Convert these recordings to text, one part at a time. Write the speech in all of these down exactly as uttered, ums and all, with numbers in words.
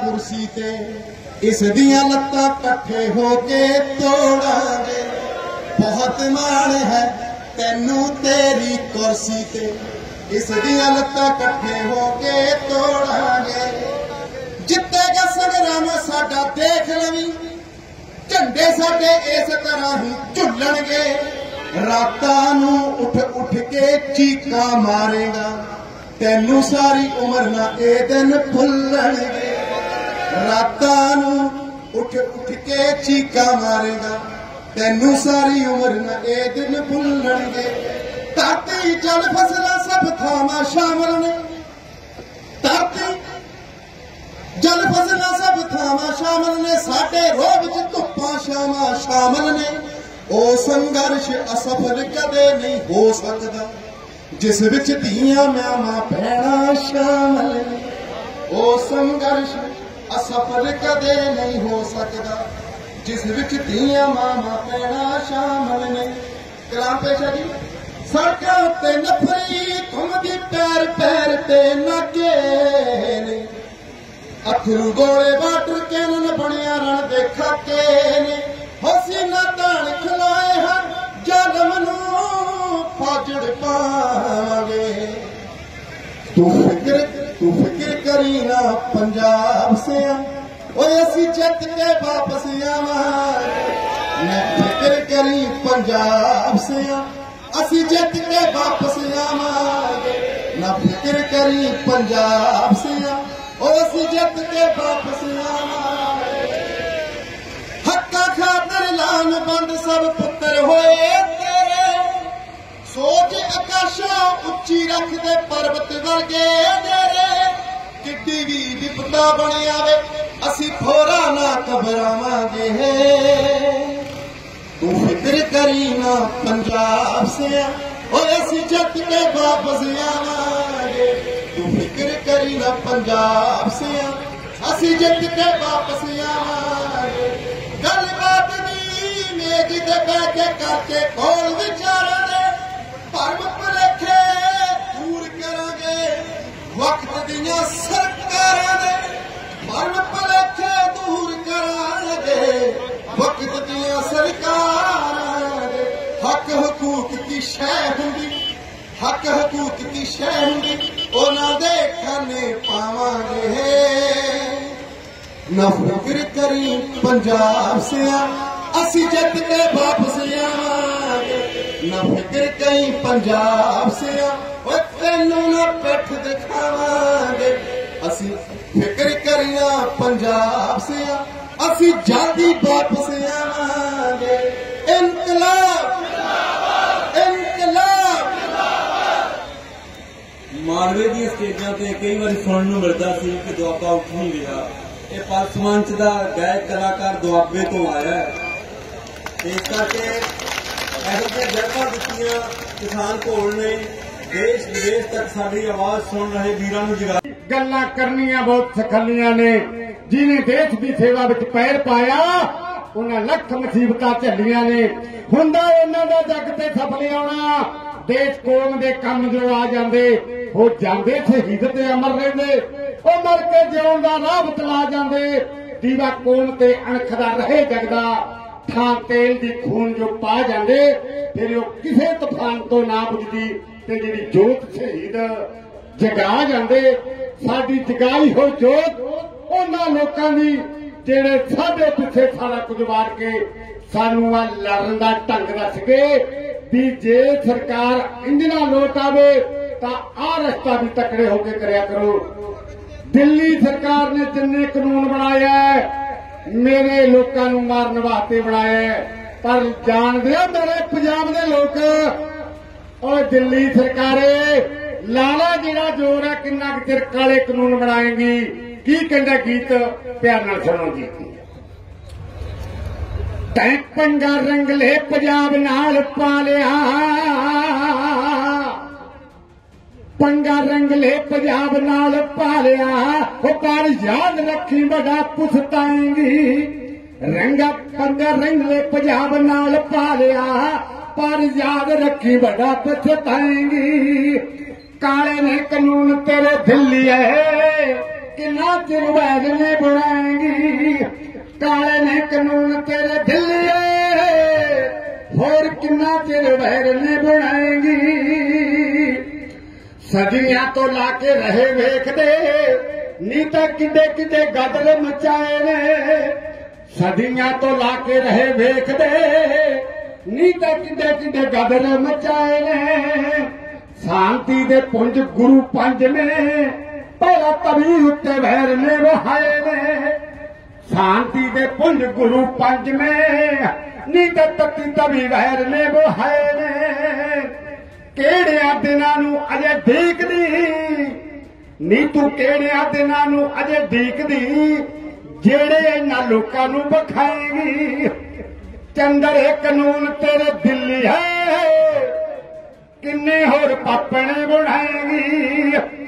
कुर्सी ते इस दिया लत्ता कट्ठे होके तोड़ांगे। बहुत माण है तेनू तेरी कुर्सी ते इस दिया लत्ता कट्ठे होके तोड़ांगे। जितेगा संग्राम साडा देख लवी, झंडे साडे इस तरह ही झुलणगे। रातां नू उठ उठ के चीका मारेगा, तेनू सारी उम्र ना ए दिन भुलणगे। रातां नू उठ उठ के चीका मारेगा, तेनू सारी उम्र ना ए दिन भुलणगे। धरती जल फसला सब थावां शामिल ने, धरती जल फसला सब थावां शामिल ने। साडे रोह विच धुप्पां छावां शामिल ने। ओ संघर्ष असफल कदे नहीं हो सकता, जिस विच धीआं मावां भैणां शामिल ने। ओ संघर्ष असफल कदे नहीं हो सकता, जिस विच धीआं मावां भैणां शामिल ने। कलाम पेश है जी। सड़कां ते नफरी घुमदी पैर पैर ते नाके ने, अथरू गोले वाटर कैनन बणिया रण दे खाके ने। हसीना तान खलाए हैं जलम नू फाजड़ पावे। तू फिक्र तू फिक्र करी ना पंजाब से ओए असी जित के वापस आवांगे। मैं फिक्र करी पंजाब से असी जित के वापस आवांगे। ना फिक्र करी पंजाब से ओ असी जित के वापस आवांगे। खातर लान बंद सब पुत्र होए तेरे, सोच आकाशा उच्ची रख दे पर्वत वर्गे तेरे। किड्डी भी विपदा बने आवे असी फोरा ना घबरावांगे। तू फिक्र करी ना पंजाब से ओ असी जित के वापस आवांगे। तू फिक्र करी ना पंजाब से असी जित के वापस आवांगे। गलबात दी मेज ते बैठे करके कोल विचारांगे, भरम भुलेखे दूर करांगे। वक्त दियां सरकारां दे भरम भुलेखे दूर करांगे। वक्त दियां सरकारां दे हक हकूक दी शह हुंदी, हक हकूक दी शह हुंदी उहनां दे खाने पावांगे। ना फिक्र करी पंजाब से असी जित के वापस आवांगे। ना फिक्र करी पंजाब से तेनू ना पिठ दिखावांगे। असी फिक्र करिया पंजाब से असी जाती वापस आवांगे। इनकलाब इनकलाब। मालवे दी स्टेजां ते कई बार सुनने मिलता सी कि दुआबा उठ नहीं गया। यह पासमंच का गायक कलाकार दुआबे तो आया है, इस करके ऐसे जगह दिखाई किसान घोल ने देश विदेश तक साड़ी आवाज सुन रहे वीरों को जगा। गल्लां करनियां बहुत सखलियां ने, जिन्हें देश की सेवा विच पैर पाया उन्हें लख मुसीबतां झल्लियां ने। हुंदा इन्हां दा जग ते सफल आउणा, देश कौम दे कम जो आ जांदे हो जांदे शहीद ते अमर रहिंदे। ਉਹ ਮਰ ਕੇ ਜਿਉਣ ਦਾ ਰਾਹ ਬਤਲਾ ਜਾਂਦੇ, ਦੀਵਾ ਕੋਮ ਤੇ ਅਣਖਦਾ ਰਹੇ ਜਗਦਾ। ਥਾਂ ਤੇਲ ਦੀ ਖੂਨ ਜੋ ਪਾ ਜਾਂਦੇ, ਫਿਰ ਉਹ ਕਿਸੇ ਤੂਫਾਨ ਤੋਂ ਨਾ ਬੁਝਦੀ। ਤੇ ਜਿਹੜੀ ਜੋਤ ਸ਼ਹੀਦ ਜਗਾ ਜਾਂਦੇ, ਸਾਡੀ ਜਗਾਈ ਹੋਈ ਜੋਤ ਉਹਨਾਂ ਲੋਕਾਂ ਦੀ ਜਿਹੜੇ ਸਾਡੇ ਪਿੱਛੇ ਸਾਰਾ ਕੁਝ ਵਾੜ ਕੇ ਸਾਨੂੰ ਆ ਲੜਨ ਦਾ ਢੰਗ ਦੱਸ ਗਏ। ਵੀ ਜੇ ਸਰਕਾਰ ਇੰਜਨਾ ਲੋਟ ਆਵੇ ਤਾਂ ਆਹ ਰਸਤਾ ਵੀ ਤਕੜੇ ਹੋ ਕੇ ਕਰਿਆ ਕਰੋ। दिल्ली सरकार ने जिन्ने कानून बनाया मेरे लोगों को मारन वास्ते बनाया, पर जानते हो मेरे पंजाब के लोग और दिल्ली सरकारे लाला जिहड़ा जोर है किन्ना चिर काले कानून बनाएगी। की कहता गीत प्यार नाल सुनो जी। तैं पंगा रंग ले पंजाब नाल पा लिया, पंगा रंग ले पंजाब नाल पा लिया। वो पर याद रखी बड़ा पुछताएंगी, रंगा पंगा रंग ले पंजाब नाल पा लिया, पर याद रखी बड़ा पुछताएंगी। काले ने कानून तेरे दिल्ली है, किन्ना चिर भैगने बुलाएंगी, काले ने कानून तेरे दिल्लिए होर किन्ना चिर भैगने बुलाएंगी। सदियां तो लाके रहे वेखदे नीता किडे किडे गदल मचाए ने, सदियां तो लाके रहे वेखदे नीता किडे किडे गदल मचाए ने। शांति दे पुंज गुरु पंज ने पहला तवी उत्ते वैर ने बहाए ने, शांति दे पुंज गुरु पंज में नीता तत्ती तवी वैर ने बहाए ने। केड़िया दिना नू अजे देख दी नी तू, केड़िया दिना नू अजे देख दी जेड़े इन्हां लोकां नू बखाएगी। चंदरे कानून तेरे दिल्ली है किन्ने होर पापणे बुढ़ाएगी।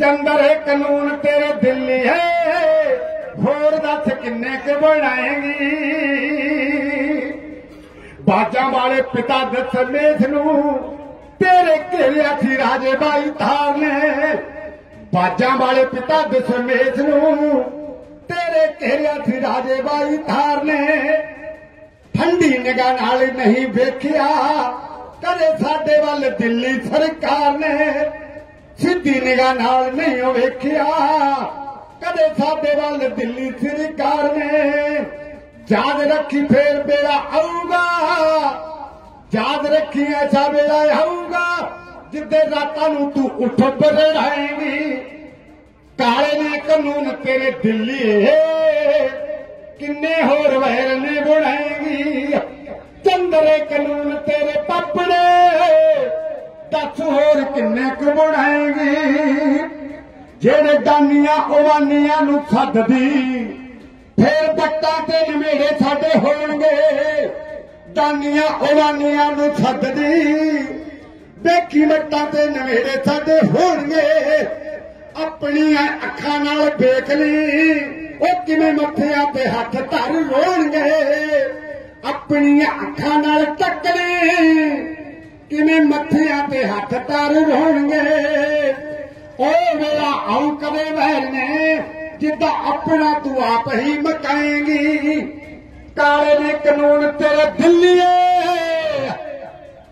चंदरे कानून तेरे दिल्ली है होर दस किन्ने के बनाएगी। बाजा वाले पिता दसमेश नू तेरे घेरिया सी राजे बाई थार ने, बाजा वाले पिता दसमेश नू तेरे घेरिया सी राजे बाई थार ने। ठंडी निगाह नाल नहीं वेखिया कदे साडे वाल दिल्ली सरकार ने, सीधी निगाह नाल नहीं वेखिया कदे साडे वाल दिल्ली सरकार ने। याद रखी फेर बेड़ा आऊगा, याद रखी ऐसा बेड़ा आऊगा जिदे रातां नूं तू उठ बरड़ाएगी। काले ने कानून तेरे दिल्ली किन्ने होर वहर ने बनाएगी। चंदरे कानून तेरे पपड़े दस होर किन्ने कमाएंगी। जेड़े डानिया ओवानिया नू सददी फिर बट्टा ते नमेड़े साडे होणगे। डानिया ओवानिया नू सददी देखी बट्टा ते नमेड़े साडे होणगे। अपनी अखां नाल देख ली ओ किवें मत्थियां ते हथ धर रोणगे। अपनी अखां नाल टक्करे किवें मत्थियां ते हथ तार रोणगे। ओ मेरा आऊं कदे वहरने जिद्दां अपना तू आप ही मकाएंगी। काले ने कानून तेरे दिल्लीए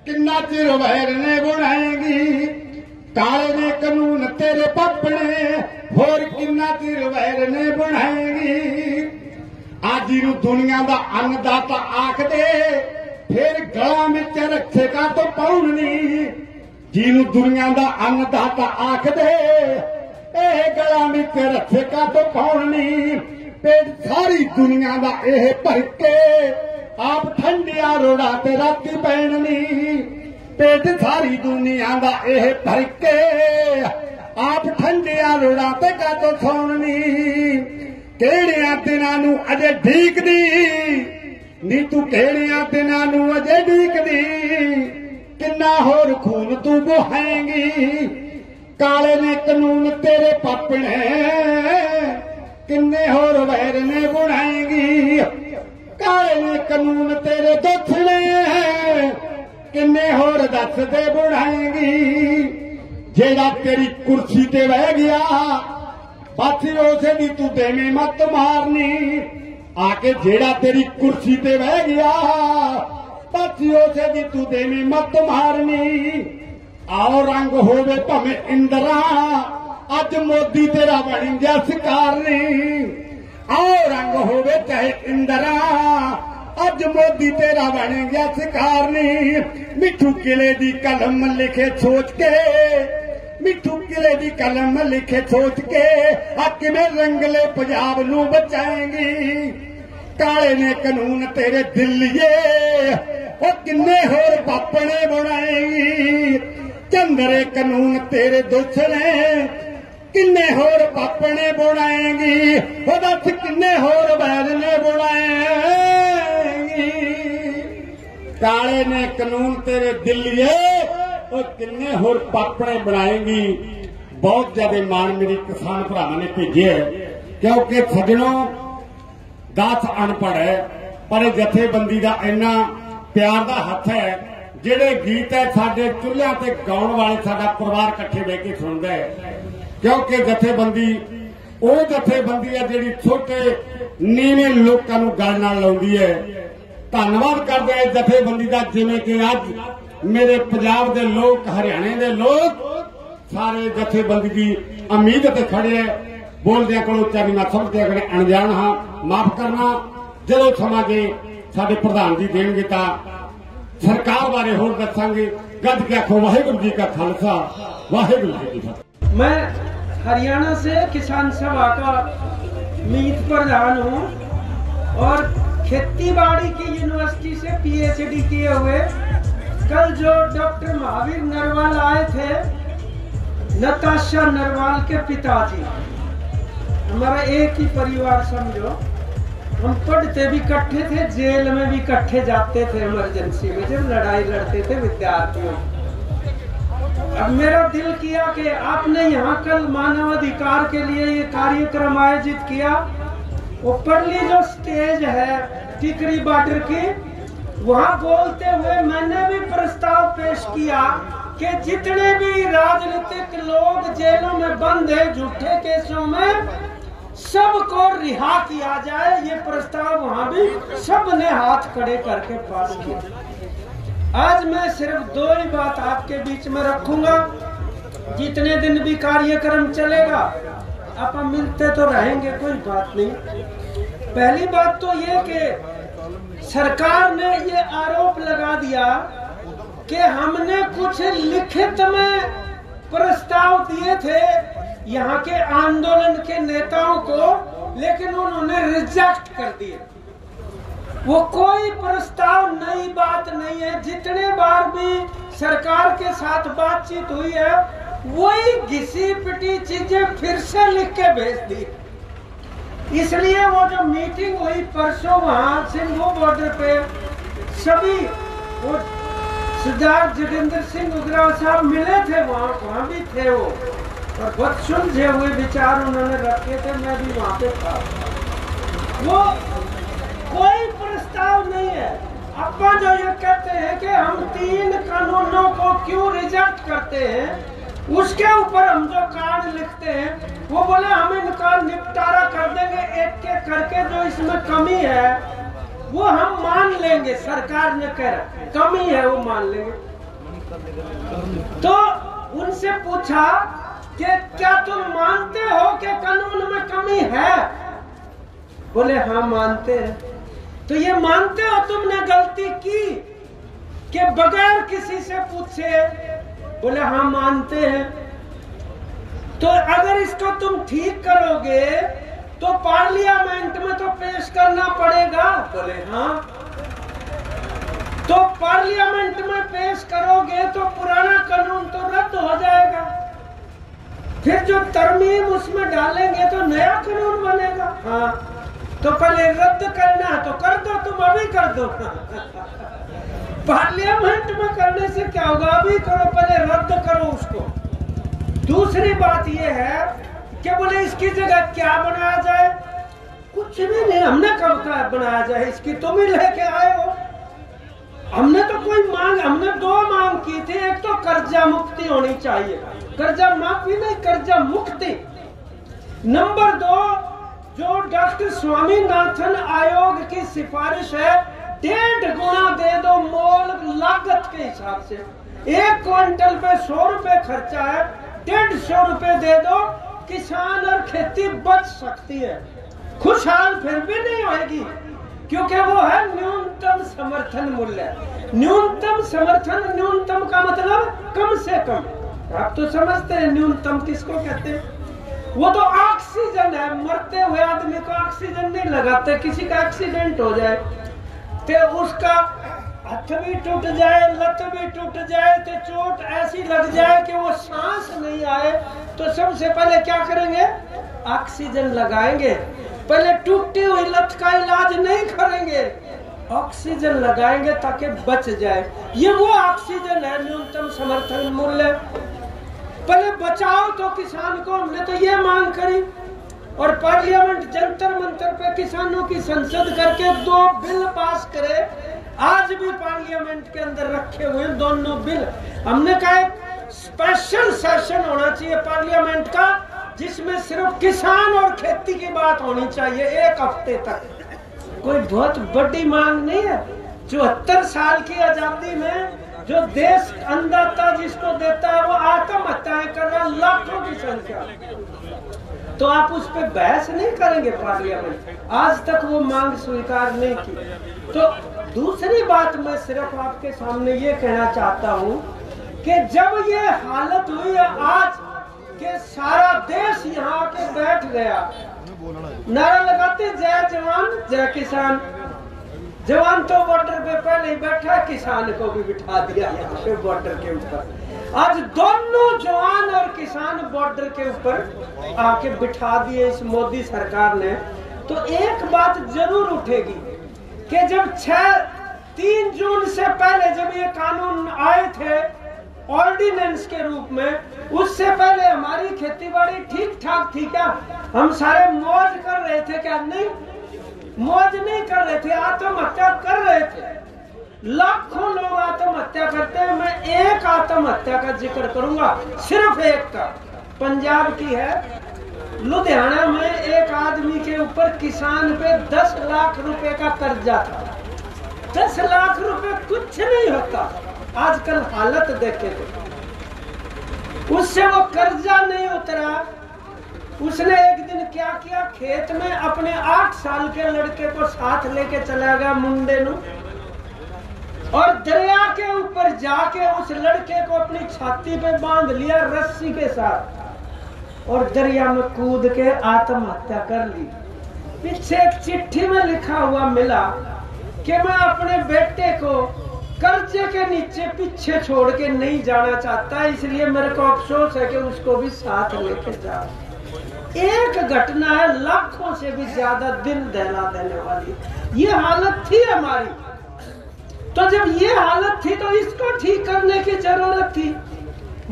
किन्ना चिर वहरने बनाएंगी। काले ने कानून तेरे पपड़े होर किन्ना चिर वहरने बनाएंगी। आज नू दुनिया का अन्नदाता आखदे फिर गला मिर्च रखेगा तो पाउनी। जिनू दुनिया का अन्नदाता आखदे यह गला मिर्च रखेगा तो पाउनी। पेट सारी दुनिया का यह भर के आप ठंडिया रोड़ा ते राती पैणनी। पेट सारी दुनिया का यह भर के आप ठंडिया रोड़ा ते कातो सौणनी। केड़िया दिनां नू अजे ढीक दी नी तू, केड़िया दिनां नू अजे ढीक दी किन्ना होर खून तू बहाएंगी। काले ने कानून तेरे पापणे किन्ने होर वैर ने बुनाएंगी। काले ने कानून तेरे दोथने किन्ने होर दस दे बुनाएंगी। जेड़ा तेरी कुर्सी ते बह गया बाथी उसे दी तू देवें मत मारनी। आके जेड़ा तेरी कुर्सी ते बह गया बाथी उसे दी तू देवें मत मारनी। आओ रंग होवे भवे इंदरा अज मोदी तेरा बनी जा सकारनी। आओ रंग होवे चाहे इंदरा अज मोदी तेरा बनी जा सकारनी। मिठू किले दी कलम लिखे सोच के, मिठू किले दी कलम लिखे सोच के आके में रंगले पंजाब नू बचाएंगी। काले ने कानून तेरे दिल्लीए ओ किन्ने होर पापणे बनाएगी। चंदरे कानून तेरे दोछने किन्ने होर पापणे बनाएगी। ओ दस किन्ने होर वैर ने बनाएगी। काले ने कानून तेरे दिल्लीए और किन्ने होर पापड़े बनाएंगी। बहुत ज्यादा मान मेरे किसान भरावां ने भेजे क्योंकि सजणों दस अनपढ़ है पर जथेबंदी का इन्ना प्यार का हथ है। जेडे गीत है साडे चुल्हिआं ते गाउण वाले साडा परिवार कट्ठे बैठ के सुनदा है क्योंकि जथेबंदी ਉਹ ਜਥੇਬੰਦੀ ਹੈ ਜਿਹੜੀ ਛੋਟੇ ਨੀਵੇਂ ਲੋਕਾਂ ਨੂੰ ਗੱਲ ਨਾਲ ਲਾਉਂਦੀ ਹੈ। ਧੰਨਵਾਦ ਕਰਦੇ ਹਾਂ ਜਥੇਬੰਦੀ ਦਾ, ਜਿਵੇਂ ਕਿ ਅੱਜ ਮੇਰੇ ਪੰਜਾਬ ਦੇ ਲੋਕ, ਹਰਿਆਣੇ ਦੇ ਲੋਕ ਸਾਰੇ ਜਥੇਬੰਦੀ ਦੀ ਉਮੀਦ ਤੇ ਖੜੇ ਹੈ। ਬੋਲਦਿਆਂ ਕੋਲ ਉੱਚਾ ਵੀ ਨਾ ਸਮਝਦੇ ਅਗਲੇ ਅਣਜਾਣ ਹਾਂ, ਮਾਫ ਕਰਨਾ। ਜਦੋਂ ਸਮਾਂ ਦੇ ਸਾਡੇ ਪ੍ਰਧਾਨ ਜੀ ਦੇਣਗੇ ਤਾਂ सरकार बारे होर दसांगे। गज के आखो वाहिगुरु जी का खालसा, वाहिगुरु जी की फतेह। मैं हरियाणा से किसान सभा का मीत प्रधान हूँ और खेतीबाड़ी की यूनिवर्सिटी से पीएचडी किए हुए। कल जो डॉक्टर महावीर नरवाल आए थे, नताशा नरवाल के पिताजी, हमारा एक ही परिवार समझो। हम पढ़ते भी इकट्ठे थे, जेल में भी इकट्ठे जाते थे, इमरजेंसी में जब लड़ाई लड़ते थे विद्यार्थियों। अब मेरा दिल किया कि आपने यहाँ कल मानव अधिकार के लिए ये कार्यक्रम आयोजित किया। ऊपरली जो स्टेज है टिकरी बॉर्डर की, वहाँ बोलते हुए मैंने भी प्रस्ताव पेश किया कि जितने भी राजनीतिक लोग जेलों में बंद है झूठे केसों में, सबको रिहा किया जाए। ये प्रस्ताव वहाँ भी सब ने हाथ खड़े करके पास किया। आज मैं सिर्फ दो ही बात आपके बीच में रखूंगा, जितने दिन भी कार्यक्रम चलेगा आप मिलते तो रहेंगे, कोई बात नहीं। पहली बात तो ये कि सरकार ने ये आरोप लगा दिया कि हमने कुछ लिखित में प्रस्ताव दिए थे यहाँ के आंदोलन के नेताओं को, लेकिन उन्होंने रिजेक्ट कर दिए। वो कोई प्रस्ताव नई बात नहीं है, जितने बार भी सरकार के साथ बातचीत हुई है वही घिसी पिटी चीजें फिर से लिख के भेज दी। इसलिए वो जो मीटिंग हुई परसों वहाँ सिंधु बॉर्डर पे, सभी वो सरदार जोगिंदर सिंह उगरा साहब मिले थे वहाँ, वहाँ भी थे वो, और बहुत सुलझे हुए विचार उन्होंने रखे थे। मैं भी वहाँ पे था। वो कोई प्रस्ताव नहीं है। अपना जो ये कहते हैं कि हम तीन कानूनों को क्यों रिजेक्ट करते हैं, उसके ऊपर हम जो कार्ड लिखते हैं, वो बोले हम इनका निपटारा कर देंगे एक एक करके, जो इसमें कमी है वो हम मान लेंगे। सरकार ने कह रहा कमी है वो मान लेंगे। तो उनसे पूछा कि क्या तुम मानते हो कि कानून में कमी है? बोले हाँ मानते हैं। तो ये मानते हो तुमने गलती की कि बगैर किसी से पूछे? बोले हाँ मानते हैं। तो अगर इसको तुम ठीक करोगे तो पार्लियामेंट में तो पेश करना पड़ेगा। बोले हाँ। तो पार्लियामेंट में पेश करोगे तो पुराना कानून तो रद्द हो जाएगा, फिर जो तरमीम उसमें डालेंगे तो नया कानून बनेगा। हाँ तो पहले रद्द करना है तो कर दो, तुम अभी कर दो। पार्लियामेंट में करने से क्या होगा? अभी करो, पहले रद्द करो उसको। दूसरी बात यह है कि बोले इसकी जगह क्या बनाया जाए? कुछ भी नहीं। हमने कब का बनाया जाए इसकी, तुम ही लेके आए हो। हमने तो कोई मांग, हमने दो मांग की थी। एक तो कर्जा मुक्ति होनी चाहिए, कर्जा माफी नहीं, कर्जा मुक्ति। नंबर दो, जो डॉक्टर स्वामीनाथन आयोग की सिफारिश है, डेढ़ गुना दे दो मोल लागत के हिसाब से। एक क्विंटल पे सौ रुपए खर्चा है, डेढ़ सौ रुपए दे दो, किसान और खेती बच सकती है। खुशहाल फिर भी नहीं होगी क्योंकि वो है न्यूनतम समर्थन मूल्य। न्यूनतम समर्थन, न्यूनतम का मतलब कम से कम। आप तो समझते हैं न्यूनतम किसको कहते हैं। वो तो ऑक्सीजन है, मरते हुए आदमी को ऑक्सीजन नहीं लगाते, किसी का एक्सीडेंट हो जाए तो उसका हाथ भी टूट जाए, लत भी टूट जाए, तो चोट ऐसी लग जाए कि वो सांस नहीं आए, तो सबसे पहले क्या करेंगे? ऑक्सीजन लगाएंगे। पहले टूटी हुई लत का इलाज नहीं करेंगे, ऑक्सीजन लगाएंगे ताकि बच जाए। ये वो ऑक्सीजन है, न्यूनतम समर्थन मूल्य। पहले बचाओ तो किसान को, हमने तो ये मांग करी। और पार्लियामेंट जंतर मंतर पे किसानों की संसद करके दो बिल पास करे, आज भी पार्लियामेंट के अंदर रखे हुए दोनों बिल। हमने कहा स्पेशल सेशन होना चाहिए पार्लियामेंट का, जिसमें सिर्फ किसान और खेती की बात होनी चाहिए एक हफ्ते तक। कोई बहुत बड़ी मांग नहीं है। चौहत्तर साल की आजादी में जो देश अन्नदाता जिसको देता है वो आत्महत्याएं कर रहा है लाखों की संख्या, तो आप उस पर बहस नहीं करेंगे पार्लियामेंट? आज तक वो मांग स्वीकार नहीं की। तो दूसरी बात मैं सिर्फ आपके सामने ये कहना चाहता हूँ कि जब ये हालत हुई है आज के सारा देश यहाँ के बैठ गया, नारा लगाते जय जवान जय किसान। जवान तो बॉर्डर पे पहले ही बैठा, किसान को भी बिठा दिया यहाँ पे बॉर्डर के ऊपर। आज दोनों जवान और किसान बॉर्डर के ऊपर आके बिठा दिए इस मोदी सरकार ने। तो एक बात जरूर उठेगी कि जब छह तीन जून से पहले जब ये कानून आए थे ऑर्डिनेंस के रूप में, उससे पहले हमारी खेतीबाड़ी ठीक ठाक थी क्या? हम सारे मौज कर रहे थे क्या? नहीं, मौज नहीं कर रहे थे, आत्महत्या कर रहे थे। लाखों लोग आत्महत्या करते हैं। मैं एक आत्महत्या का जिक्र करूंगा, सिर्फ एक का, पंजाब की है, लुधियाना में एक आदमी के ऊपर किसान पे दस लाख रुपए का कर्जा था। दस लाख रुपए कुछ नहीं होता, आजकल हालत देखे थे। उससे वो कर्जा नहीं उतरा। उसने एक दिन क्या किया, खेत में अपने आठ साल के लड़के को साथ लेके चला गया, मुंडे नू, और दरिया के ऊपर जाके उस लड़के को अपनी छाती पे बांध लिया रस्सी के साथ और दरिया में कूद के आत्महत्या कर ली। पीछे एक चिट्ठी में लिखा हुआ मिला कि मैं अपने बेटे को कर्जे के नीचे पीछे छोड़ के नहीं जाना चाहता, इसलिए मेरे को अफसोस है कि उसको भी साथ लेके जा। एक घटना है लाखों से भी ज्यादा दिन दहला देने वाली। ये हालत थी हमारी। तो जब ये हालत थी तो इसको ठीक करने की जरूरत थी।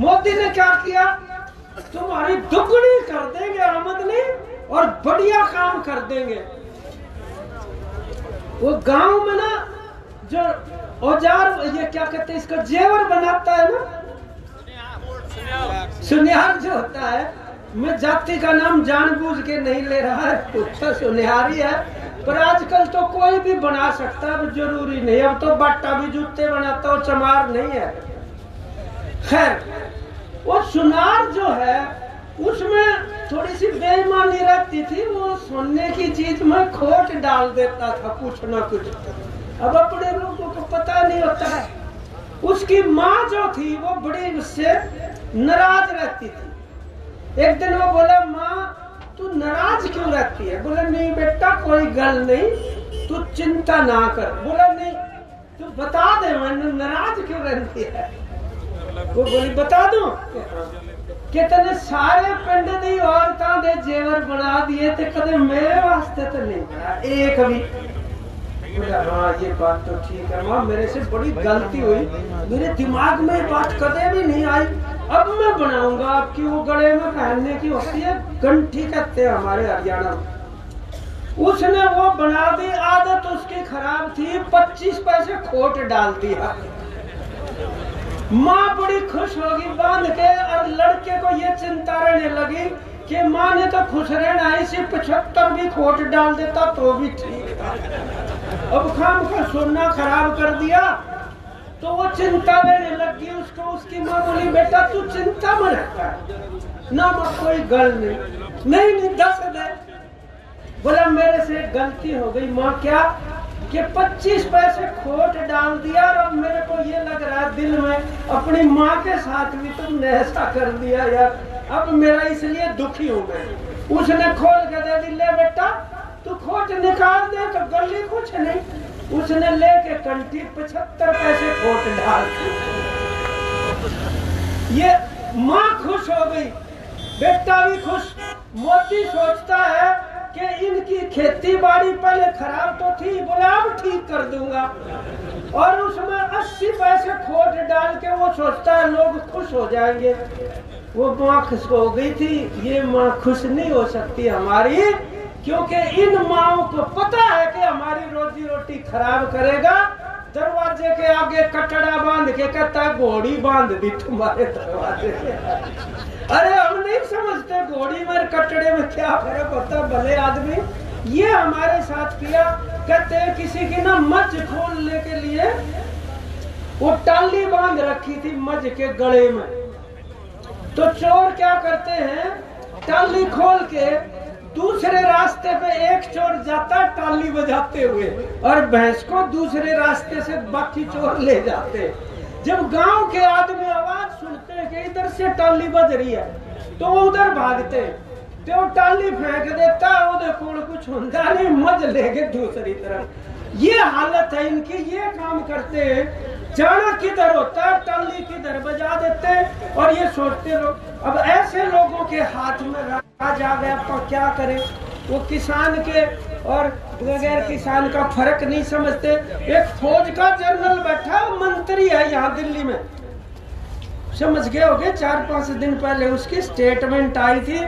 मोदी ने क्या किया, तुम्हारी दुगनी कर देंगे आमदनी और बढ़िया काम कर देंगे। वो गांव में ना जो औजार, ये क्या कहते हैं इसको, जेवर बनाता है ना, सुनियार जो होता है। मैं जाति का नाम जानबूझ के नहीं ले रहा है, उसका सुनियार ही है, पर आजकल तो कोई भी बना सकता है, जरूरी नहीं। अब तो बाटा भी जूते बनाता और चमार नहीं है। खैर वो सुनार जो है उसमें थोड़ी सी बेईमानी रहती थी, वो सोने की चीज में खोट डाल देता था कुछ ना कुछ। अब अपने लोगों को पता नहीं होता है। उसकी माँ जो थी वो बड़ी उससे नाराज रहती थी। एक दिन वो बोला, माँ तू नाराज क्यों रहती है? बोला, नहीं बेटा कोई गल नहीं, तू चिंता ना कर। बोला, नहीं तू बता दे मैंने नाराज क्यों रहती है। वो बोली, बता दो कि तेने सारे पिंड दी औरतां दे जेवर बना दिए ते कदे मेरे वास्ते तो नहीं बना एक भी। हाँ ये बात तो ठीक है माँ, मेरे से बड़ी गलती हुई, मेरे दिमाग में बात कदे भी नहीं आई, अब मैं बनाऊंगा आपकी वो गले में पहनने की होती है गंठी कहते हैं हमारे हरियाणा। उसने वो बना दी, आदत उसकी खराब थी, पच्चीस पैसे खोट डाल दिया। माँ बड़ी खुश होगी बांध के, और लड़के को ये चिंता रहने लगी कि माँ ने तो खुश रहना है, इसे पचहत्तर भी खोट डाल देता तो भी ठीक था। अब खाम का सोना खराब कर दिया तो वो चिंता लेने लगी उसको। उसकी माँ बोली, बेटा तू चिंता में रहता है ना माँ, कोई गल नहीं। नहीं नहीं दस दे। बोला, मेरे से गलती हो गई माँ। क्या? कि पच्चीस पैसे खोट डाल दिया और अब मेरे को ये लग रहा है दिल में, अपनी माँ के साथ भी तुमने ऐसा कर दिया यार, अब मेरा इसलिए दुखी हो गया। उसने खोल के दे दी, ले बेटा तू खोट निकाल दे तो गली कुछ नहीं। उसने लेके कंटी पचहत्तर पैसे खोट डाल दी। ये माँ खुश हो गई, बेटा भी खुश। मोदी सोचता है कि इनकी खेती बाड़ी पहले खराब तो थी, बोला अब ठीक कर दूंगा, और उसमें अस्सी पैसे खोट डाल के वो सोचता है लोग खुश हो जाएंगे। वो माँ खुश हो गई थी, ये माँ खुश नहीं हो सकती हमारी, क्योंकि इन माँओं को पता है कि हमारी रोजी रोटी खराब करेगा। दरवाजे के आगे कटड़ा बांध के कहता है घोड़ी बांध दी तुम्हारे दरवाजे। अरे हमने नहीं समझते घोड़ी में कटड़े में क्या फर्क होता भले आदमी। ये हमारे साथ किया, कहते हैं किसी की ना मज खोलने के लिए वो टाली बांध रखी थी मज के गले में, तो चोर क्या करते हैं टाली खोल के दूसरे रास्ते पे एक चोर जाता टाली बजाते हुए और भैंस को दूसरे रास्ते से बाकी चोर ले जाते। जब गांव के आदमी आवाज सुनते हैं कि इधर से टाली बज रही है तो उधर भागते, तो टाली फेंक देता उधर कोड़ कुछ होता नहीं मज लेके दूसरी तरफ। ये हालत है इनकी, ये काम करते हैं जाना किधर होता है टाली किधर बजा देते और ये सोचते लोग। अब ऐसे लोगों के हाथ में राज आ गया तो क्या करें, वो किसान के और बगैर किसान का फर्क नहीं समझते। एक फौज का जनरल बैठा मंत्री है यहाँ दिल्ली में, समझ गए होंगे, चार पांच दिन पहले उसकी स्टेटमेंट आई थी,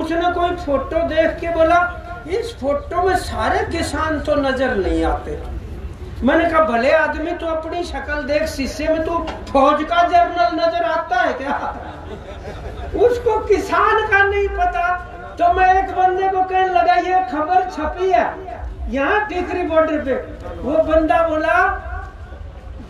उसने कोई फोटो देख के बोला इस फोटो में सारे किसान तो नजर नहीं आते। मैंने कहा भले आदमी तो अपनी शक्ल देख शीशे में तो फौज का जनरल नजर आता है क्या, उसको किसान का नहीं पता। तो मैं एक बंदे को कहने लगा ये खबर छपी है यहाँ टिकरी बॉर्डर पे, वो बंदा बोला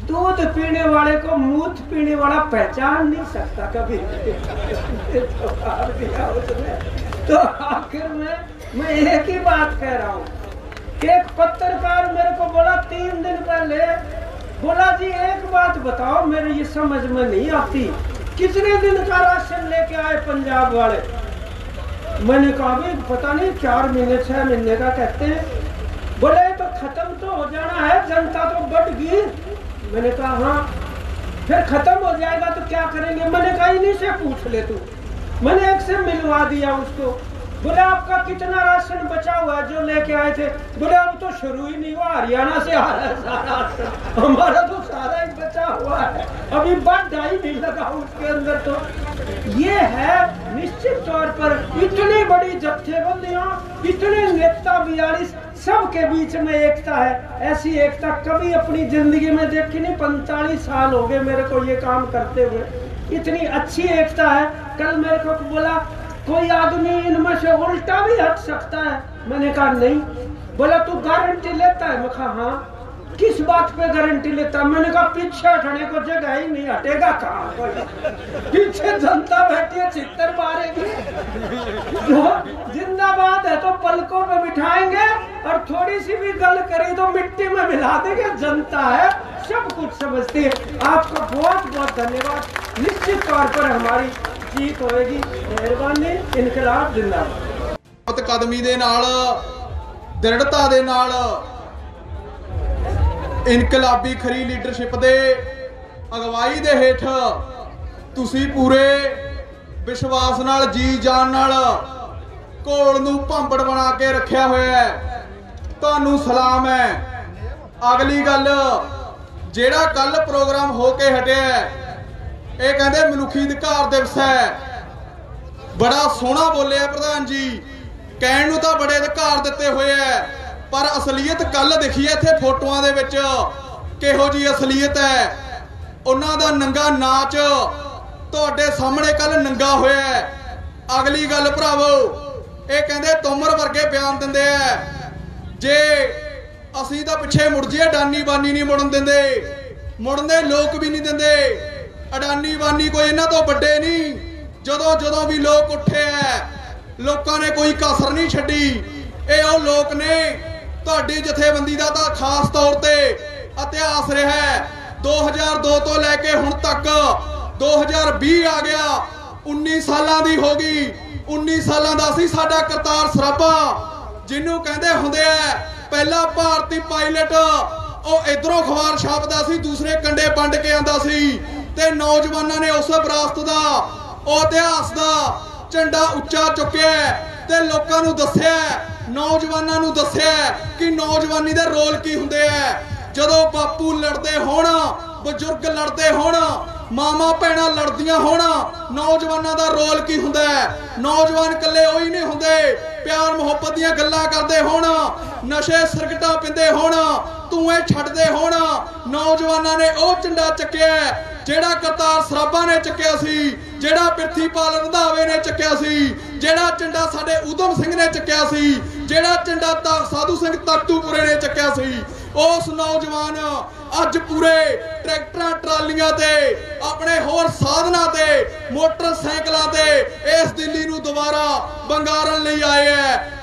दूध पीने वाले को मूत पीने वाला पहचान नहीं सकता कभी। तो मार दिया उसने। तो आखिर में मैं एक ही बात कह रहा हूँ, एक पत्रकार मेरे को बोला तीन दिन पहले, बोला जी एक बात बताओ मेरे ये समझ में नहीं आती, कितने दिन का राशन लेके आए पंजाब वाले। मैंने कहा भी पता नहीं चार महीने छह महीने का, कहते हैं बोले तो खत्म तो हो जाना है, जनता तो बढ़ गई। मैंने कहा हाँ फिर खत्म हो जाएगा तो क्या करेंगे। मैंने कहा इन्हीं से पूछ ले तू। मैंने एक से मिलवा दिया उसको, बोले आपका कितना राशन बचा हुआ है जो लेके आए थे। बोले अब तो शुरू ही नहीं हुआ, हरियाणा से आ रहा है सारा राशन, हमारा तो सारा ही बचा हुआ है, अभी बट ढाई भी लगा उसके अंदर। तो ये है निश्चित तौर पर इतनी बड़ी जत्थेबंदियां, इतने नेता बयालीस, सबके बीच में एकता है। ऐसी एकता कभी अपनी जिंदगी में देखी नहीं, पैंतालीस साल हो गए मेरे को ये काम करते हुए, इतनी अच्छी एकता है। कल मेरे को बोला कोई आदमी इनमें से उल्टा भी हट सकता है, मैंने कहा नहीं। बोला तू गारंटी लेता है, मैं कहा हाँ। किस बात पे गारंटी लेता है, मैंने कहा पीछे हटने को जगह ही नहीं, हटेगा कहाँ, पीछे जनता बैठी है चित्तर मारेगी। जो जिंदाबाद है तो पलकों पे बिठाएंगे और थोड़ी सी भी गल करी तो मिट्टी में मिला देंगे। जनता है सब कुछ समझती है। आपका बहुत बहुत धन्यवाद, निश्चित तौर पर हमारी जीत होगी, मेहरबानी, इनकलाब जिंदाबाद। कदमी दे नाल दृढ़ता दे नाल इनकलाबी खरी लीडरशिप दे अगवाई दे हेठ तुसी पूरे विश्वास नाल जी जान नाल घोड़ नूं भांबड़ बना के रखिया होया है, तुहानूं सलाम है। अगली गल जिहड़ा कल प्रोग्राम होके हटिया है ਇਹ ਕਹਿੰਦੇ ਮਨੁੱਖੀ ਅਧਿਕਾਰ ਦਿਵਸ ਹੈ, ਬੜਾ ਸੋਹਣਾ ਬੋਲਿਆ ਪ੍ਰਧਾਨ ਜੀ, ਕਹਿਣ ਨੂੰ ਤਾਂ ਬੜੇ ਅਧਿਕਾਰ ਦਿੱਤੇ ਹੋਏ ਐ ਪਰ ਅਸਲੀਅਤ ਕੱਲ ਦਿਖੀ ਐ ਇੱਥੇ ਫੋਟੋਆਂ ਦੇ ਵਿੱਚ ਕਿਹੋ ਜੀ ਅਸਲੀਅਤ ਐ। ਉਹਨਾਂ ਦਾ ਨੰਗਾ ਨਾਚ ਤੁਹਾਡੇ ਸਾਹਮਣੇ ਕੱਲ ਨੰਗਾ ਹੋਇਆ ਐ। ਅਗਲੀ ਗੱਲ ਭਰਾਵੋ, ਇਹ ਕਹਿੰਦੇ ਤੋਮਰ ਵਰਗੇ ਬਿਆਨ ਦਿੰਦੇ ਐ, ਜੇ ਅਸੀਂ ਤਾਂ ਪਿੱਛੇ ਮੁੜ ਜੀਏ ਡਾਨੀ ਬਾਨੀ ਨਹੀਂ ਮੁੜਨ ਦਿੰਦੇ, ਮੁੜਨੇ ਲੋਕ ਵੀ ਨਹੀਂ ਦਿੰਦੇ। अडानी बानी कोई इन्हां तों वड्डे नहीं, जदों जदों भी लोग उठे है लोकां ने कोई कसर नहीं छड्डी। इह ओह लोक ने तुहाडी जथेबंदी दा तां खास तौर ते इतिहास रहा है। दो हज़ार दो तो लैके हुण तक दो हज़ार बीह आ गया, उन्नी सालां दी हो गई। उन्नी सालां दा सी साडा करतार सराभा, जिन्हूं कहिंदे हुंदे आ पहला भारती पायलट। ओह इधरों अखबार छापदा सी, दूसरे कंडे वंड के आंदा सी ते नौजवानों ने उस विरासत दा ओह इतिहास दा झंडा उच्चा चुक्या ते लोकां नूं दस्सिया, नौजवानों नूं दस्सिया कि नौजवानी दे रोल की हुंदे आ। जदों बापू लड़दे होण, बजुर्ग लड़दे होण, मामा भैणां लड़दियां होण, नौजवानों दा रोल की हुंदा है। नौजवान कल्ले ओही नहीं हुंदे, प्यार मुहब्बत दीयां गल्लां करदे होण, नशे सरगता पींदे होना, धुएं छड्डदे होना। नौजवानों ने वह झंडा चुकया जिहड़ा करतार सराभा ने चुकया सी, जिहड़ा प्रिथीपाल रंधावे ने चुकया सी, जिहड़ा झंडा साडे उधम सिंह ने चुकया सी, जिहड़ा झंडा साधु सिंह तख्तूपुरे ने चुकया सी। उस नौजवान अज पूरे ट्रैक्टर ट्रालियां ते अपने होर साधना ते मोटरसाइकिलों ते इस दिल्ली नूं दोबारा बंगारन लई आए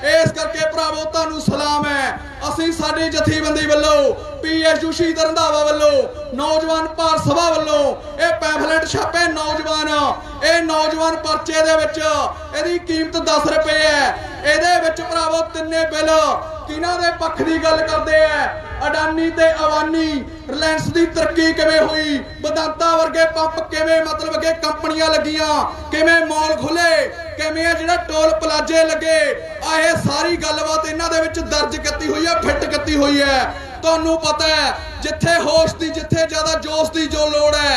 है। इस करके भरावो तुहानूं सलाम है। असीं साडी जथेबंदी वल्लों पीएसयू शहीद रंधावा वल्लों नौजवान पार सभा वल्लों ये पैंफलेट छापे। नौजवान ये नौजवान परचे दे विच इहदी कीमत दस रुपए है। इहदे विच भरावो तिन्ने बिल किन्हां दे पक्ष दी गल करदे है। अडानी ते अवानी, रिलायंस की तरक्की किवें हुई, बदांता वर्गे पंप किवें मतलब कि कंपनियां लगियां, किवें मॉल खुले, किवें जिहड़ा टोल प्लाजे लगे, आह सारी गलबात इन्हां दे विच दर्ज कीती हुई है, फिट कीती हुई है। तुहानूं पता है जिथे होश की जिथे ज़्यादा जोश की जो लोड़ है,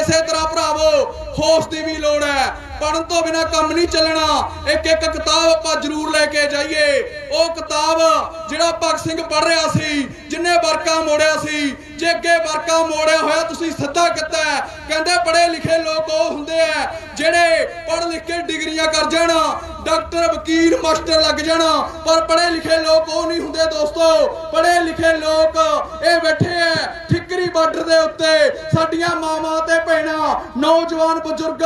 इस तरह भरावो होश की भी लोड़ है। पढ़न तो बिना काम नहीं चलना। एक एक किताब आपां जरूर लेके जाइए। वो किताब जिहड़ा भगत सिंह पढ़ रहा सी, जिन्हें वर्का मोड़िया सी, जे अगे वर्का मोड़िया होया तुसीं सिद्धा किता है। कहंदे पढ़े लिखे लोग वो हुंदे है जिहड़े पढ़ लिख के डिग्रियां कर जाण, डॉक्टर वकील मास्टर लग जाण, पर पढ़े लिखे लोग वो नहीं हुंदे दोस्तों। पढ़े लिखे लोग ये बैठे है ठिकरी बार्डर दे उत्ते, साडीआं मावां ते भैणां, नौजवान बुजुर्ग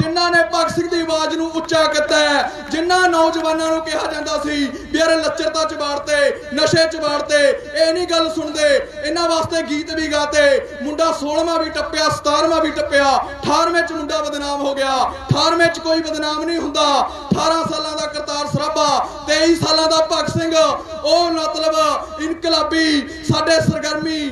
जिन्हां ने भगत सिंह की आवाज़ नूं उच्चा किता है। जिन्हां नौजवानां नूं कहा जांदा सी भी यार लचरता चबाड़ते, नशे चबाड़ते, ये नहीं गल सुनते। इन्हां वास्ते गीत भी गाते। मुंडा सोलहवां भी टप्पिया, सतारहवां भी टप्पिया, अठारहवें च मुंडा बदनाम हो गया। अठारहवें च कोई बदनाम नहीं हुंदा। अठारह साल का करतार सराभा, तेई साल का भगत सिंह, ओ मतलब इनकलाबी साडे सरगर्मी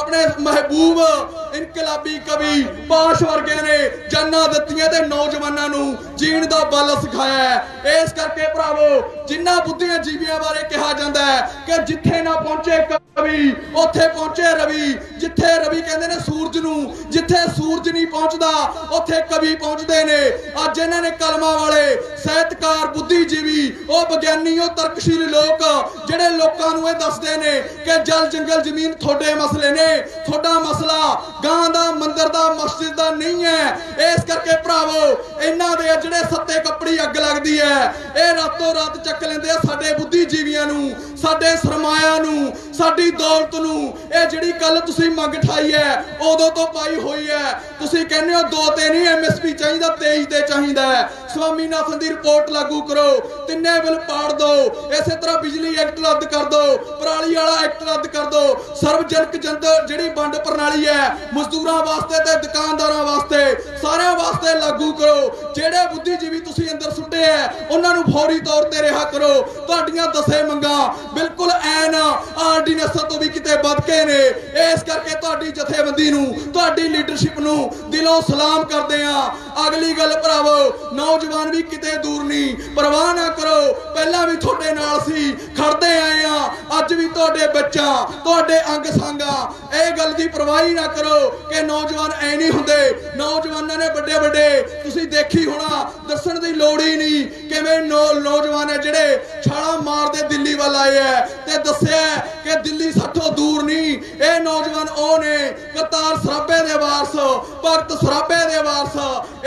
अपने महबूब इनकलाबी कवि पाश वर्गे ने जाना दित्तियां ते नौजवानों नूं जीण दा बल सिखाया है। इस करके भरावो जिन्ना बुद्धियां जीवियां बारे कहा जाता है कि जिथे ना पहुंचे कवि उत्थे पहुंचे रवि। जिथे रवि कहंदे ने सूरज नूं, जिथे सूरज नहीं पहुंचदा उत्थे कवि पहुंचदे ने। अज इन्हां ने कलमां वाले साहित्यकार बुद्धिजीवी वह विग्यानी वह तर्कशील लोग जिहड़े लोकां नूं इह दसदे ने कि जल जंगल जमीन थोड़े मसले ने, थोड़ा मसला गां दा मंदिर दा मस्जिद दा नहीं है। इस करके भरावो इन्हां दे जिहड़े सत्ते कपड़ी अग लगदी है ये रातों रात चक लैंदे साडे बुद्धिजीवियां नूं, साडे सरमाया नूं, साडी दौलत नूं। ये जिहड़ी कल तुसीं मंग ठाई है उदों तो पाई होई है। तुसीं कहंदे हो दो ते नहीं एम एस पी चाहीदा, तेईस ते चाहीदा है। स्वामीनाथन की रिपोर्ट लागू करो, तिन्ने बिल पाड़ दो। इस तरह बिजली एक्ट रद्द कर दो, पराली वाला एक्ट रद्द कर दो। सर्वजनक जनता जिहड़ी वंड प्रणाली है मजदूरां वास्ते ते दुकानदारां वास्ते सारिआं वास्ते लागू करो। जिहड़े बुद्धिजीवी तुसीं अंदर सुट्टे है उन्हां नूं फौरी तौर ते रिहा करो। तुहाडीआं दसे मंगां बिल्कुल ऐन आर्डीनेंसां तों भी किते वध के ने। इस करके तुहाडी जथेबंदी नूं, तुहाडी लीडरशिप नूं दिलों सलाम करदे हां। अगली गल भरावो नौजवान भी किते दूर नहीं, परवाह ना करो। पहलां भी तुहाडे नाल सी, खड़दे आए हां, अज भी तुहाडे बच्चा तुहाडे अंग संगा। ਇਹ ਗੱਲ ਦੀ ਪਰਵਾਹੀ ਨਾ ਕਰੋ ਕਿ ਨੌਜਵਾਨ ਐ ਨਹੀਂ ਹੁੰਦੇ। ਨੌਜਵਾਨਾਂ ਨੇ ਵੱਡੇ ਵੱਡੇ ਤੁਸੀਂ ਦੇਖੀ ਹੋਣਾ, ਦੱਸਣ ਦੀ ਲੋੜ ਹੀ ਨਹੀਂ ਕਿਵੇਂ ਨੌਜਵਾਨ ਹੈ ਜਿਹੜੇ ਛਾਲਾ ਮਾਰਦੇ ਦਿੱਲੀ ਵੱਲ ਆਏ ਹੈ ਤੇ ਦੱਸਿਆ ਕਿ ਦਿੱਲੀ ਸਾਥੋਂ ਦੂਰ ਨਹੀਂ। ਇਹ ਨੌਜਵਾਨ ਉਹ ਨੇ ਕਰਤਾਰ ਸਰਾਭੇ ਦੇ ਵਾਰਸ, ਭਗਤ ਸਰਾਭੇ ਦੇ ਵਾਰਸ।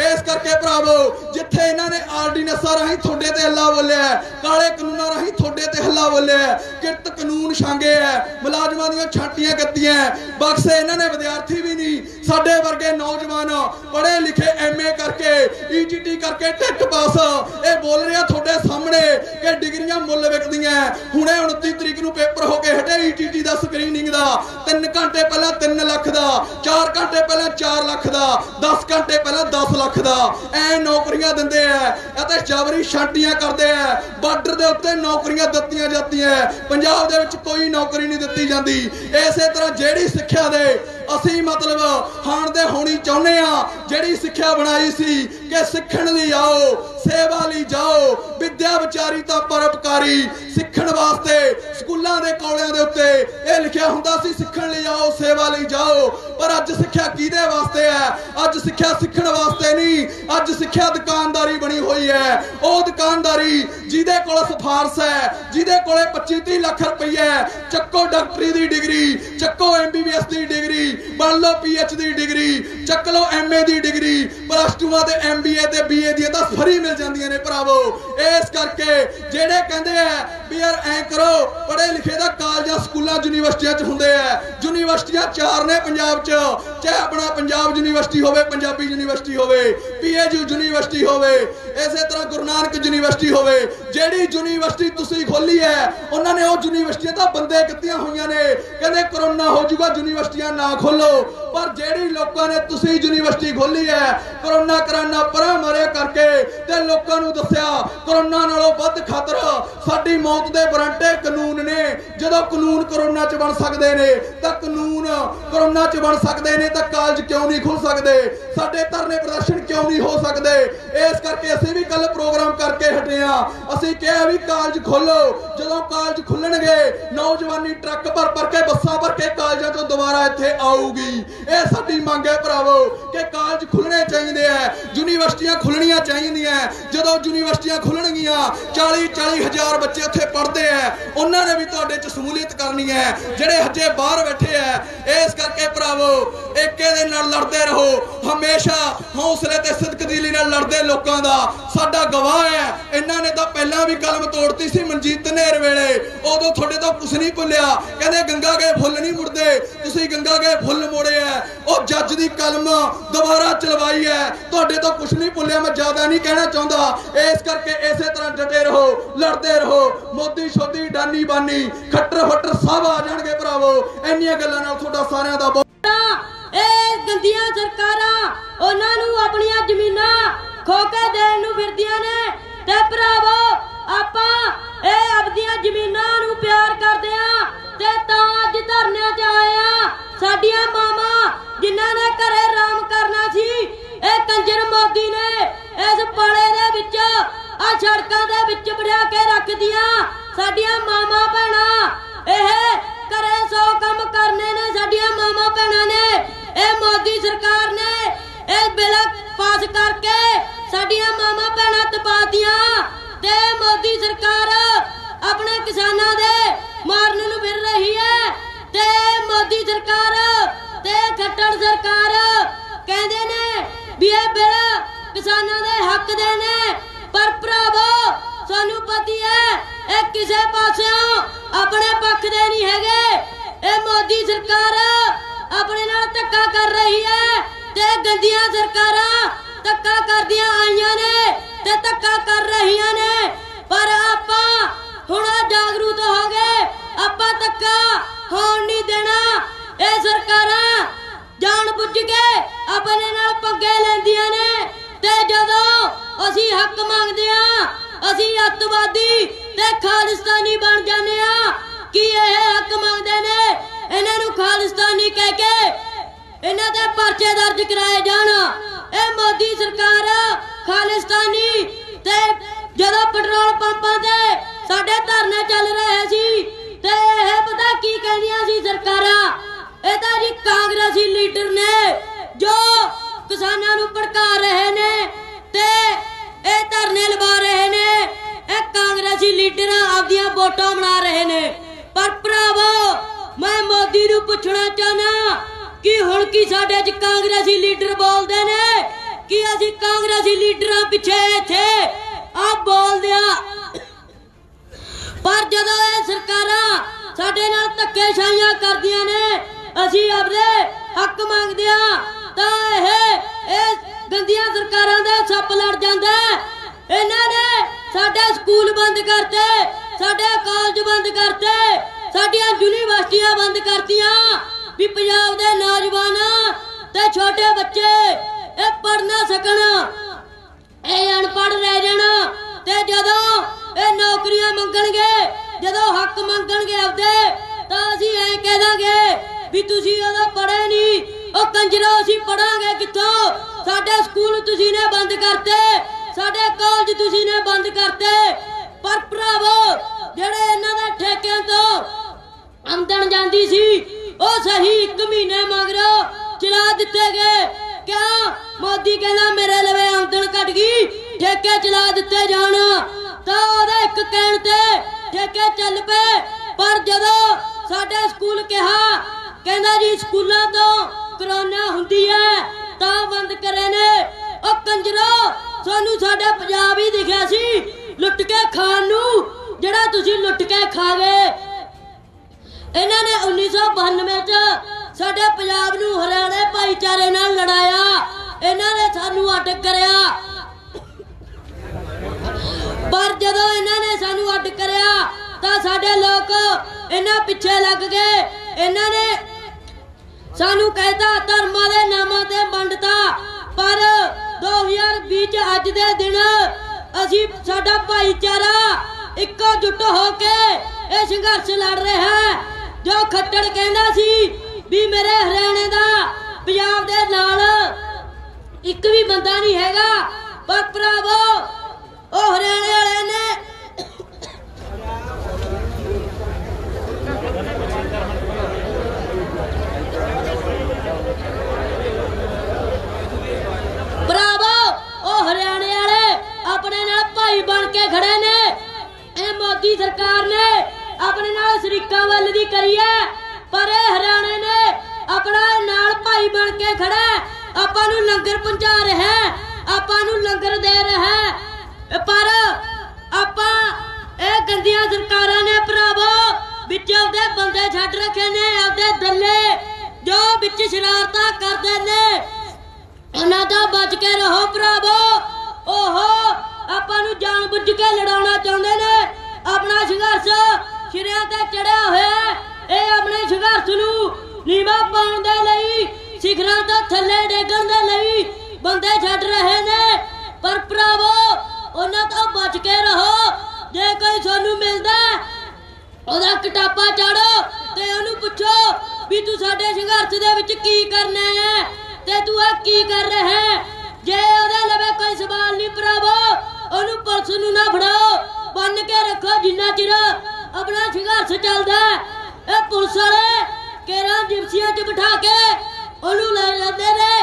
ਇਸ ਕਰਕੇ ਭਰਾਵੋ ਜਿੱਥੇ ਇਹਨਾਂ ਨੇ ਆਰਡੀਨੈਂਸਾਂ ਰਾਹੀਂ ਤੁਹਾਡੇ ਤੇ ਹੱਲਾ ਬੋਲਿਆ, ਕਾਲੇ ਕਾਨੂੰਨਾਂ ਰਾਹੀਂ ਤੁਹਾਡੇ ਤੇ ਹੱਲਾ ਬੋਲਿਆ, ਕਿਰਤ ਕਾਨੂੰਨ ਛਾਂਗੇ ਹੈ, ਮੁਲਾਜ਼ਮਾਂ ਦੀਆਂ ਛਾਂਟੀਆਂ ਕੀਤੀਆਂ, बख्शे इन्हां ने विद्यार्थी भी नहीं। साडे वर्गे नौजवान पढ़े लिखे एम ए करके ईजीटी करके टेट पास ये बोल रहे थोड़े सामने कि डिग्रियां मुल विकदियां। हुणे उनती तरीक नूं पेपर होके हटे ईजीटी दा स्क्रीनिंग दा। तीन घंटे पहला तीन लख दा, चार घंटे पहला चार लख दा, दस घंटे पहला दस लख दा ऐ नौकरियां दिंदे ऐ ते जाबरी छांटियां करदे ऐ। बार्डर दे उत्ते नौकरियां दित्तियां जांदियां, पंजाब दे विच कोई नौकरी नहीं दित्ती जांदी। इसे तरह जे ਜਿਹੜੀ ਸਿੱਖਿਆ ਦੇ ਅਸੀਂ मतलब ਹਾਣ ਦੇ ਹੋਣੀ ਚਾਹੁੰਦੇ ਆ, ਜਿਹੜੀ ਸਿੱਖਿਆ ਬਣਾਈ ਸੀ ਕਿ ਸਿੱਖਣ ਲਈ ਆਓ, ਸੇਵਾ ਲਈ ਜਾਓ, ਵਿਦਿਆ ਵਿਚਾਰੀ ਤਾਂ ਪਰਉਪਕਾਰੀ। ਸਿੱਖਣ ਵਾਸਤੇ ਸਕੂਲਾਂ मां दे कौलियां दे उत्ते यह लिखिया हुंदा सी सिखण लई आओ सेवा लई जाओ, पर अज सिक्ख्या किहदे वास्ते है? अज सिक्ख्या सिखण वास्ते नहीं, अज सिक्ख्या दुकानदारी बनी हुई है। ओ दुकानदारी जिहदे कोल सिफारश है, जिहदे कोल पच्चीस तीस लाख रुपया है, चक्को डॉक्टरी दी डिग्री, चक्को एम बी बी एस दी डिग्री, बन लो पी एच डी डिग्री, चक लो एम ए दी डिग्री, प्लस टू ते एम बी ए ते बी ए दी तां फ्री मिल जांदियां ने भरावो। इस करके जेडे कहंदे है पढ़े लिखे दा कालजां स्कूलां यूनिवर्सिटियां च हुंदे आ। यूनिवर्सिटियां चार ने पंजाब च, चाहे अपना पंजाब यूनिवर्सिटी होवे, पंजाबी यूनिवर्सिटी होवे, पी ए यू यूनिवर्सिटी होवे, इसे तरह गुरु नानक यूनिवर्सिटी होवे। जिहड़ी यूनिवर्सिटी तुसीं खोली है उन्हां ने उह यूनिवर्सिटियां तां बंदे कीतियां होईयां ने, कहंदे कोरोना हो जूगा यूनिवर्सिटियां ना खोलो, पर जिहड़ी लोकां ने तुसीं यूनिवर्सिटी खोली है कोरोना कराना पर मारे करके ते लोकां नूं दस्सिया कोरोना नालों वध खतरा साडी मौत दे बरांटे कानून ने। जदों कानून कोरोना च बन सकदे ने तां कानून कोरोना च बन सकदे ने तां कालज क्यों नहीं खुल सकदे? साडे धरने प्रदर्शन क्यों नहीं हो सकदे? इस करके असीं भी कल प्रोग्राम करके हटे हां, असीं कहा भी कालज खोलो। जदों कालज खुलणगे नौजवानी ट्रक भर भर के बसां भर के कालजां चों दुबारा इत्थे आऊगी। इह साडी मंग है भरावो कि कालज खुलणे चाहीदे आ, यूनिवर्सिटियां खुलणियां चाहीदियां। जदों यूनिवर्सिटियां खुलणगियां चाली चाली हज़ार बच्चे उत्थे पढ़ते हैं, उन्होंने भी तुहाडे च शमूलियत करनी है जिहड़े हजे बाहर बैठे है। इस करके भरावो एके दे नाल लड़दे रहो, हमेशा हौसले ते सदकदीली नाल लड़दे लोकां दा। साडा गवाह है, इन्हां ने तां पहलां भी कलम तोड़ती सी मनजीत नेर वेले, उदों तुहाडे तो कुछ नहीं भुल्लिया, कहंदे गंगा गए फुल नहीं मुड़दे, तुसीं गंगा गए फुल मोड़े है। और जज दी कलम दोबारा चलवाई है, तुहाडे तो कुछ नहीं भुल्लिया, मैं ज़्यादा नहीं कहना चाहुंदा। इस करके इसे तरह डटे रहो, लड़दे रहो। मोदी शोदी डानी बानी खट्टर फट्टर सब आ जाणगे भरावो। इन्नियां गल्लां नाल तुहाडा सारियां दा गंदियां सरकारां उन्हां नूं अपणियां ज़मीनां खोके देण नूं फिरदियां ने। ते भरावो आपां इह अपणियां ज़मीनां नूं प्यार करदे आ ते तां अज धरने ते आए आ। साडीआं मावां जिन्हां ने घरे आराम करना सी, इह कंजर मोदी ने इस पाले दे विच आ सड़कां दे विच बिठा के रखदियां। साडीआं मावां भैणां इह घरे सौ काम करने ने, साडीआं मावां भैणां ने मोदी सरकार ने इह बिल पास करके साडीआं मावां भैणां तपा दियां। ते मोदी सरकार अपने किसानां दे मारन नूं फिर रही है। ते मोदी सरकार ते खट्टर सरकार कहंदे ने वी इह बिल किसानां दे हक दे ने, पर भरावो सानूं पता है इह किसे पासों अपने पक्ष दे नहीं हैगे। इह मोदी सरकार अपने नाल धक्का कर रही है ते गंदियां सरकारां धक्का करदियां आईयां ने ते धक्का कर रहीयां ने। पर आपां हुण जागरूक हो गए, आपां धक्का होण नहीं देना। इह सरकारां जाण बुझ के अपने नाल पंगे लैंदियां ने ते जदों असीं हक मंगदे हां असीं अतवादी ते खालिस्तानी बन जांदे हां। की इह हक मंगदे ने इन्हां नूं खालिस्तानी कह के इन्हां दे परचे दर्ज कराए जाण। इह मोदी सरकार खालिस्तानी ते जदों पेट्रोल पंपां ते साडे धरने चल रहे सी ते इह पता की कहदियां सी सरकारां, इह तां जी कांग्रेसी लीडर ने जो किसानां नूं भड़का रहे ने ते इह धरने लवा रहे ने। इह कांग्रेसी लीडर आपदीआं वोटां बना रहे ने। पर भरावो मैं मोदी नूं पुछना चाहना कि हुण की साडे च कांग्रेसी लीडर बोलदे ने कि असीं कांग्रेसी लीडरां पिछे इत्थे आ बोलदे आ, पर जदों इह सरकारां साडे नाल धक्केशाहियां करदियां ने असीं आपदे हक मंगदे आ तां इह इस गंदियां सरकारां दा सप लड़ जांदा है। इन्हां ने साडे स्कूल बंद करते, साडे कालज बंद करते, साडियां यूनिवर्सिटियां बंद करतियां भी पंजाब दे नौजवान ते छोटे बच्चे इह पढ़ ना सकण, इह अनपढ़ रह जाण। ते जदों इह नौकरियां मंगणगे, जदों हक मंगणगे आपदे, तां असीं ऐ कह दांगे भी तुसीं उदों पढ़े नहीं। ओ कंजरो असीं पढ़ांगे कित्थों? साडे स्कूल तुसीं ने बंद करते, साडे कालज तुसीं ने बंद करते। पर भरावो जिहड़े इन्हां दे ठेकिਆਂ तों अंदर जाती सी ओ सही एक महीने मगरों चला दिते गए। क्या मोदी कहना मेरे लवे आमदन घट गई ठेके चला दिते जाना तो ओदा एक कहण ते ठेके चल पे। पर जदों साडे स्कूल कहा कहना जी स्कूलों तो कोरोना हुंदी है ता बंद करे ने ओ कंजरो सानू साडा पंजाब ही दिखिया सी लुट के खान नू जिहड़ा तुसीं लुट के खा गए। इन्हां ने उन्नीस सौ बानवे च साडे पंजाब नू हरियाणा भाईचारे नाल लड़ाया। इन्हां ने सानू अड करिया पर जदों इन्हां ने सानू अड करिया तां साडे लोक इन्हां पिछे लग गए। इन्हां ने सानू कहता धर्म दे नाम ते वंडता पर दो हजार बीस अज दे दिन असी साडा भाईचारा इक्को जुट होके यह संघर्ष लड़ रहे हैं। जो खट्टड़ कहंदा सी भी मेरे हरियाणे दा पंजाब दे नाल एक भी बंदा नहीं हैगा पर भरावो ओ हरियाणे वाले ने भरावो ओ हरियाणे वाले अपने नाल भाई बन के खड़े ने। मोदी सरकार ने अपने नाल शरीका वल दी करी है पर हरियाणे ने अपना नाल भाई बन के खड़ा आपां नूं लंगर पहुंचा रहा है आपां नूं लंगर दे रहा है। पर आपां इह गंदियां सरकारां ने भरावो विच आपदे बंदे छड्ड रखे ने आपदे दल्ले जो विच शरारतां करदे ने उन्हां तों बच के रहो भरावो। ओहो आपां नूं जान बुझ के लड़ाउणा चाहुंदे ने अपना संघर्ष सिरियां ते चढ़िया होया है। यह अपने संघर्ष नूं नीवा पाउण दे लई सिखरां तों थल्ले डेगण दे लई बंदे छड्ड रहे ने। पर भरावो उन्हां तों बच के रहो। जे कोई तुहानूं मिलदा ओहदा कटापा चाड़ो ते ओहनूं पुछो भी तूं साडे संघर्ष दे विच की करना है ते तूं आ की कर रहा है। जे ओहदे लवे कोई सवाल नहीं भरावो ओहनूं पुलिस नूं ना फड़ाओ बन के रखो जिन्ना चिर अपना संघर्ष चलता है। ये पुलिस वाले केरा जिप्सियां च बिठा के ओनू ले जाते ने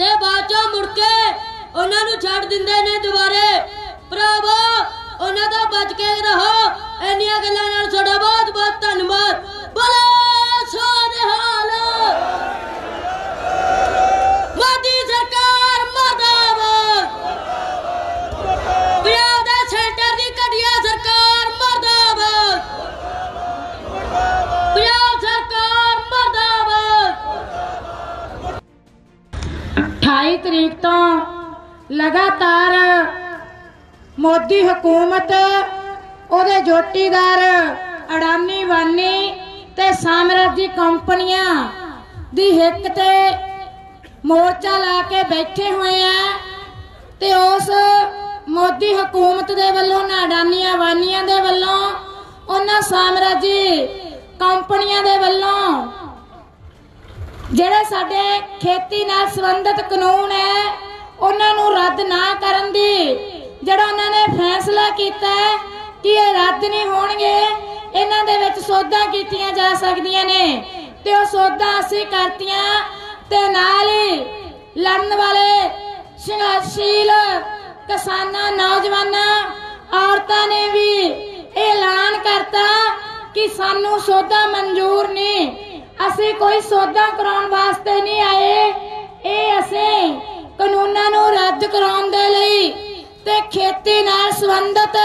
ते बाद चो मुड़ के उन्हां नूं छड्ड दिंदे ने दुबारे। भरावो उन्हां तों बच के रहो। इन्नियां गल्लां नाल साडा बहुत बहुत धन्नवाद। बोले सोनिहाल मोदी सरकार मुर्दाबाद पंजाब दे सेंटर दी घटिया सरकार मुर्दाबाद पंजाब सरकार मुर्दाबाद। अठाई तरीक तो लगातार मोदी हुकूमत उहदे जोटीदार अडानी वानी ते साम्राजी कंपनियां दी हिक ते मोर्चा ला के बैठे हुए हैं ते उस मोदी हुकूमत दे वल्लों ना अडानियां वानियां दे वल्लों उन्हां साम्राजी कंपनियां दे वल्लों जिहड़े साडे खेती नाल संबंधित कानून है उन्हां नूं रद्द ना करन दी जिहड़ा उन्हां ने फैसला कीता है कि इह रद्द नहीं होणगे इन्हां दे विच सौदा कीतियां जा सकदियां ने ते ओह सौदा असीं करतियां ते नाल ही लड़न वाले संघर्षशील किसानां नौजवानां औरतां ने भी ऐलान करता कि सानू सौदा मंजूर नहीं असीं कोई सौदा कराउण वास्ते नहीं आए ये असीं कानूनां नूं रद्द कराउण दे लई ते खेती नाल संबंधित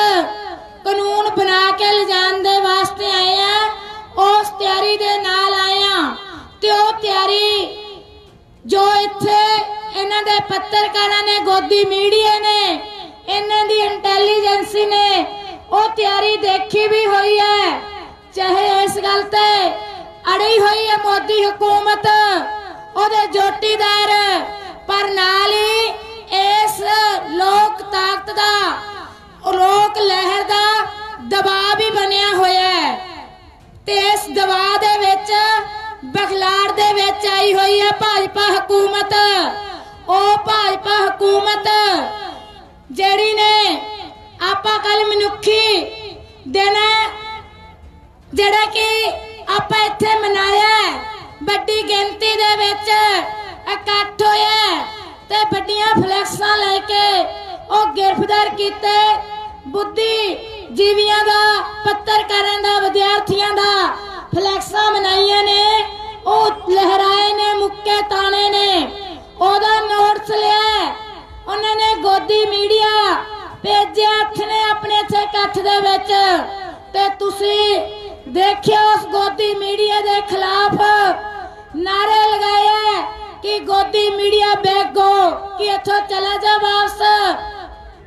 कानून बना के लिजाण दे वास्ते आए आ उस तैयारी दे नाल आए आ ते ओह तैयारी जो इत्थे इन्हां दे पत्रकारां ने गोदी मीडिया ने इन्हां दी इंटैलीजेंसी ने ओह तैयारी देखी भी हुई है चाहे इस गल ते अड़ी हुई है मोदी हुकूमत ओहदे जोटीदार पर नाल ही इस लोक ताकत दा रोक लहर दा दबाव भी बनिया होया है ते इस दबाव दे विच बखलाड़ दे विच आई हुई है भाजपा हुकूमत। ਉਹ ਭਾਜਪਾ ਹਕੂਮਤ ਜਿਹੜੀ ਨੇ ਆਪਾਂ ਕੱਲ ਮਨੁੱਖੀ ਦਿਨ जड़ा कि आप इत्थे मनाया बड़ी गिनती दे विच इकट्ठ होया ते बड़ियां फ्लैक्सां लेके ओ गिरफ्तार कीते बुद्धि जीवियां दा पत्रकारां दा विद्यार्थियां दा फ्लैक्सां मनाईयां ने ओ लहराए ने मुक्के ताने ने ओदा नोट्स लिया उन्होंने गोदी मीडिया भेजे हथ ने अपने इकट्ठ दे विच ते तुसी देखियो उस गोदी मीडिया के खिलाफ नारे लगाए कि गोदी मीडिया बैगो कि इथों चला जा वापस।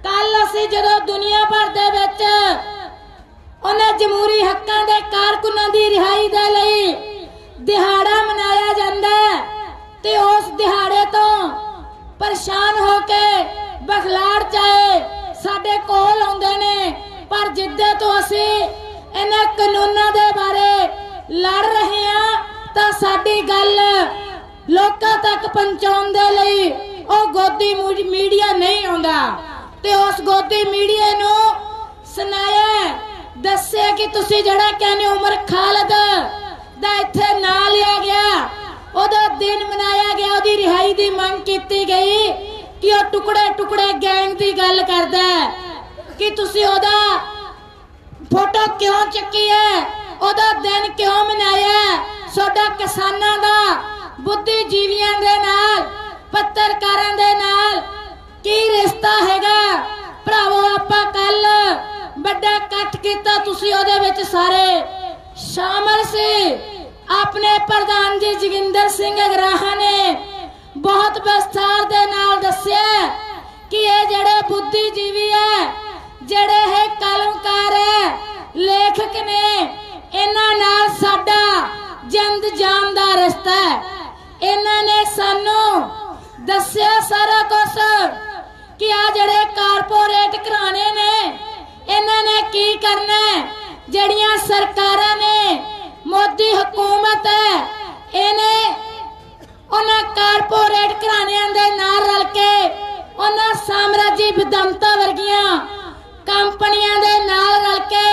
कल असी जो दुनिया भर दे विच उन्हें जमहूरी हकों के कारकुनां की रिहाई दे लई दिहाड़ा मनाया जाता है ते उस दिहाड़े तो परेशान होके बखलाड़ चाहे साडे कोल आउंदे ने पर जिद्दे तो असी इन्हां कानूनां दे बारे लड़ रहे हैं तां साडी गल लोकां तक पहुंचाउण दे लई ओ गोदी मीडिया नहीं आउंदा ते उस गोदी मीडिया नूं सुनाया दस्सिया कि तुसीं जिहड़ा कहने उमर खालद दा इत्थे ना लिया गया ओदा दिन मनाया गया ओदी रिहाई दी मंग कीती गई कि ओ टुकड़े टुकड़े गैंग दी गल करदा कि तुसीं ओदा फोटो क्यों चुकी है ओदा दिन क्यों मनाया सोडा किसानां दा बुद्धिजीवियां दे नाल पत्रकारां दे नाल की रिश्ता हैगा भरावो। आपां कल बड़ा इकट्ठ कीता तुसीं ओदे विच सारे शामिल सी। अपने प्रधान जी जोगिंदर सिंह अगराहा ने बहुत विस्तार दे नाल दस्सिया कि ये जिहड़े बुद्धिजीवी है जिहड़े है कलमकार है लेखक ने इन्हां नाल साडा जंद जान दा रिश्ता है। इन्हां ने सानूं दस्सिया सारा कुछ कि आ जिहड़े कारपोरेट घराने ने इन्हां ने की करना है। जिहड़ियां सरकारां ने मोदी हुकूमत है इहने उन्हां कारपोरेट घराणियां दे नाल रल के उन्हां साम्राजी विदंता वर्गियां कंपनियां दे नाल रल के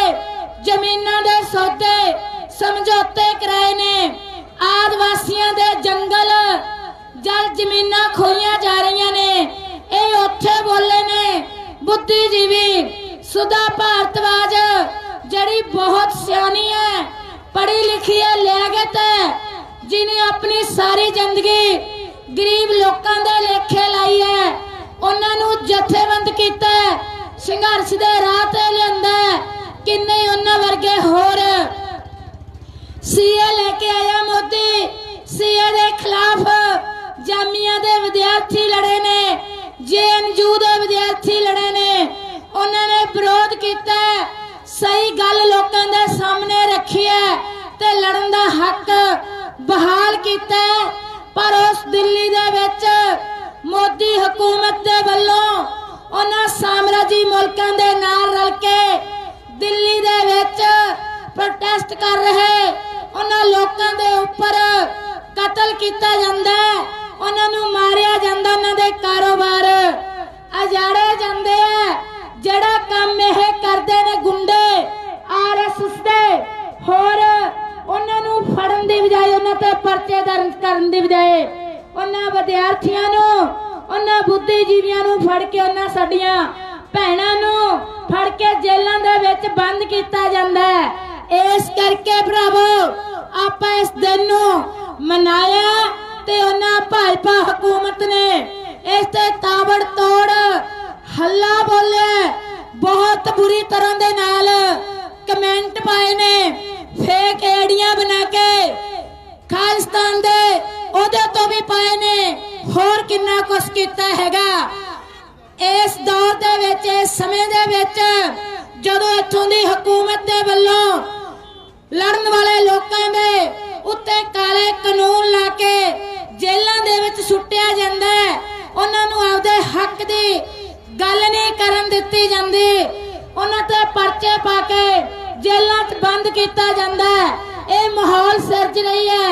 जमीनां दे सौदे समझौते कराए ने। आदिवासियों दे जंगल जल जमीनां खोईयां जा रही ने। ये उत्थे बोले ने बुद्धिजीवी सुधा भारतवाज जड़ी बहुत सियानी है पढ़ी लिखी है लियाकत है जिन्हें अपनी सारी जिंदगी गरीब लोगों के लेखे लाई है उन्होंने जथेबंद किया संघर्ष दे राह ते लिआंदा किन्ने उन्हां वर्गे होर सीए लेके आया मोदी। सीए दे खिलाफ जामिया दे विद्यार्थी लड़े ने जे एन यू दे विद्यार्थी लड़े ने उन्होंने विरोध किया सही गल लोगों के सामने रखी है ते लड़न का हक बहाल किया पर उस दिल्ली दे विच मोदी हुकूमत दे वल्लों उन्हां साम्राजी मुल्कां दे नाल रल के दिल्ली दे विच प्रोटेस्ट कर रहे उन्हां लोकां दे उपर कतल कीता जांदा है उन्हां नूं मारिया जांदा उन्हां दे कारोबार अजाड़े जांदे है। जिहड़ा काम इह करदे ने गुंडे आर एस एस दे होर उन्हां नूं फड़न दी बजाय उन्हां ते परचे दर्ज करन दी बजाय उन्हां विद्यार्थियां नूं उन्हां बुद्धिजीवियां नूं फड़ के उन्हां साडीआं भैणां नूं फड़ के जेलां दे विच बंद कीता जांदा है। इस करके भरावो आपां इस दिन नूं मनाया ते उन्हां भाजपा हुकूमत ने इस ते ताबड़ तोड़ हल्ला बोले बहुत बुरी तरह दे नाल कमेंट पाए ने फेक आईडियां बना के खालिस्तान दे ओहदे तो भी पाए ने होर किन्ना कुछ कीता हैगा। इस दौर दे विच इस समय दे विच जदों इत्थों दी हुकूमत दे वल्लों लड़न वाले लोकां दे उत्ते काले कानून ला के जेलां दे विच सुट्टिया जांदा है उन्हां नूं आपदे हक दी गल नहीं करन दित्ती जांदी उन्हां ते परचे पा के जेलां च बंद कीता जांदा है। इह माहौल सिरज रही है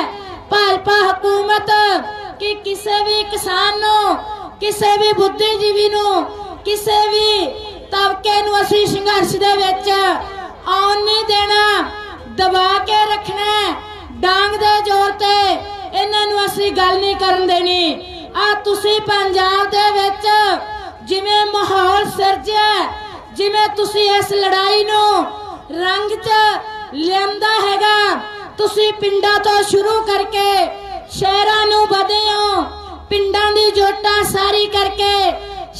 भाजपा हुकूमत कि किसी भी किसान नूं किसी भी बुद्धिजीवी नूं किसी भी तबके नूं असीं संघर्ष दे विच आउण नहीं देना दबा के रखना डांग दे जोर ते इन्हां नूं असीं गल नहीं करन देनी। आ तुसीं पंजाब दे विच जिवें माहौल सर्जिया जिवें तुसीं इस लड़ाई नूं रंग च लिआंदा हैगा, तुसीं पिंडां तों शुरू करके शहरां नूं वधे हो, पिंडां दी जोटां सारी करके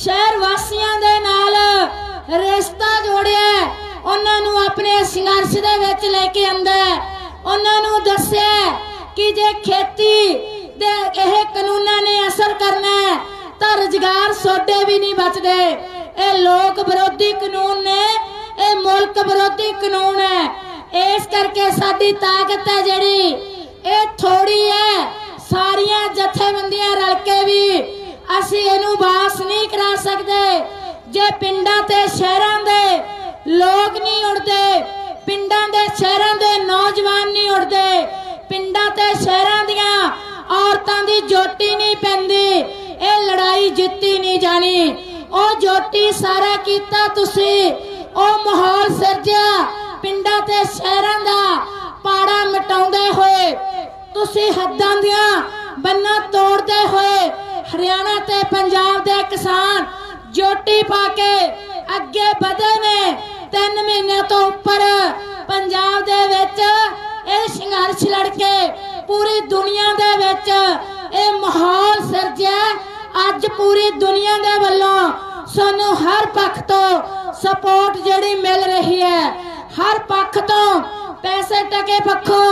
शहर वासियां दे नाल रिश्ता जोड़िया, उन्हां नूं अपने संघर्ष दे विच लेके आंदा, उन्हां नूं दस्सिया कि जे खेती दे इह कानूनां ने असर करना है तां रोजगार सोडे भी नहीं बचदे। इह लोक विरोधी कानून ने, इह मुल्क विरोधी कानून है। इस करके साडी ताकत है जिहड़ी इह थोड़ी है, सारियां जथेबंदियां रल के भी असीं इहनूं वास नहीं करा सकदे जे पिंडां ते शहरां दे लोग नहीं उठदे, पिंडां ते शहरां दे नौजवान नहीं उठदे, पिंडां ते शहरां दियां औरतां दी जोटी नहीं पैंदी, इह लड़ाई जित्ती नहीं जानी। ओ जोटी सारा कीता तुसीं, ओ माहौल सर्जिया पिंडां ते शहरां दा पाड़ा मिटाउंदे होए, तुसीं हद्दां दियां बन्ना तोड़दे होए हरियाणा ते पंजाब दे किसान जोटी पा के अगे वधे ने। तीन महीने तो उपर पंजाब दे विच इह संघर्ष लड़के पूरी दुनिया दे विच इह माहौल सर्जिया। अज पूरी दुनिया दे वल्लों सानूं हर पक्ष तो सपोर्ट जिहड़ी मिल रही है, हर पक्ष तो पैसे टके पक्षों,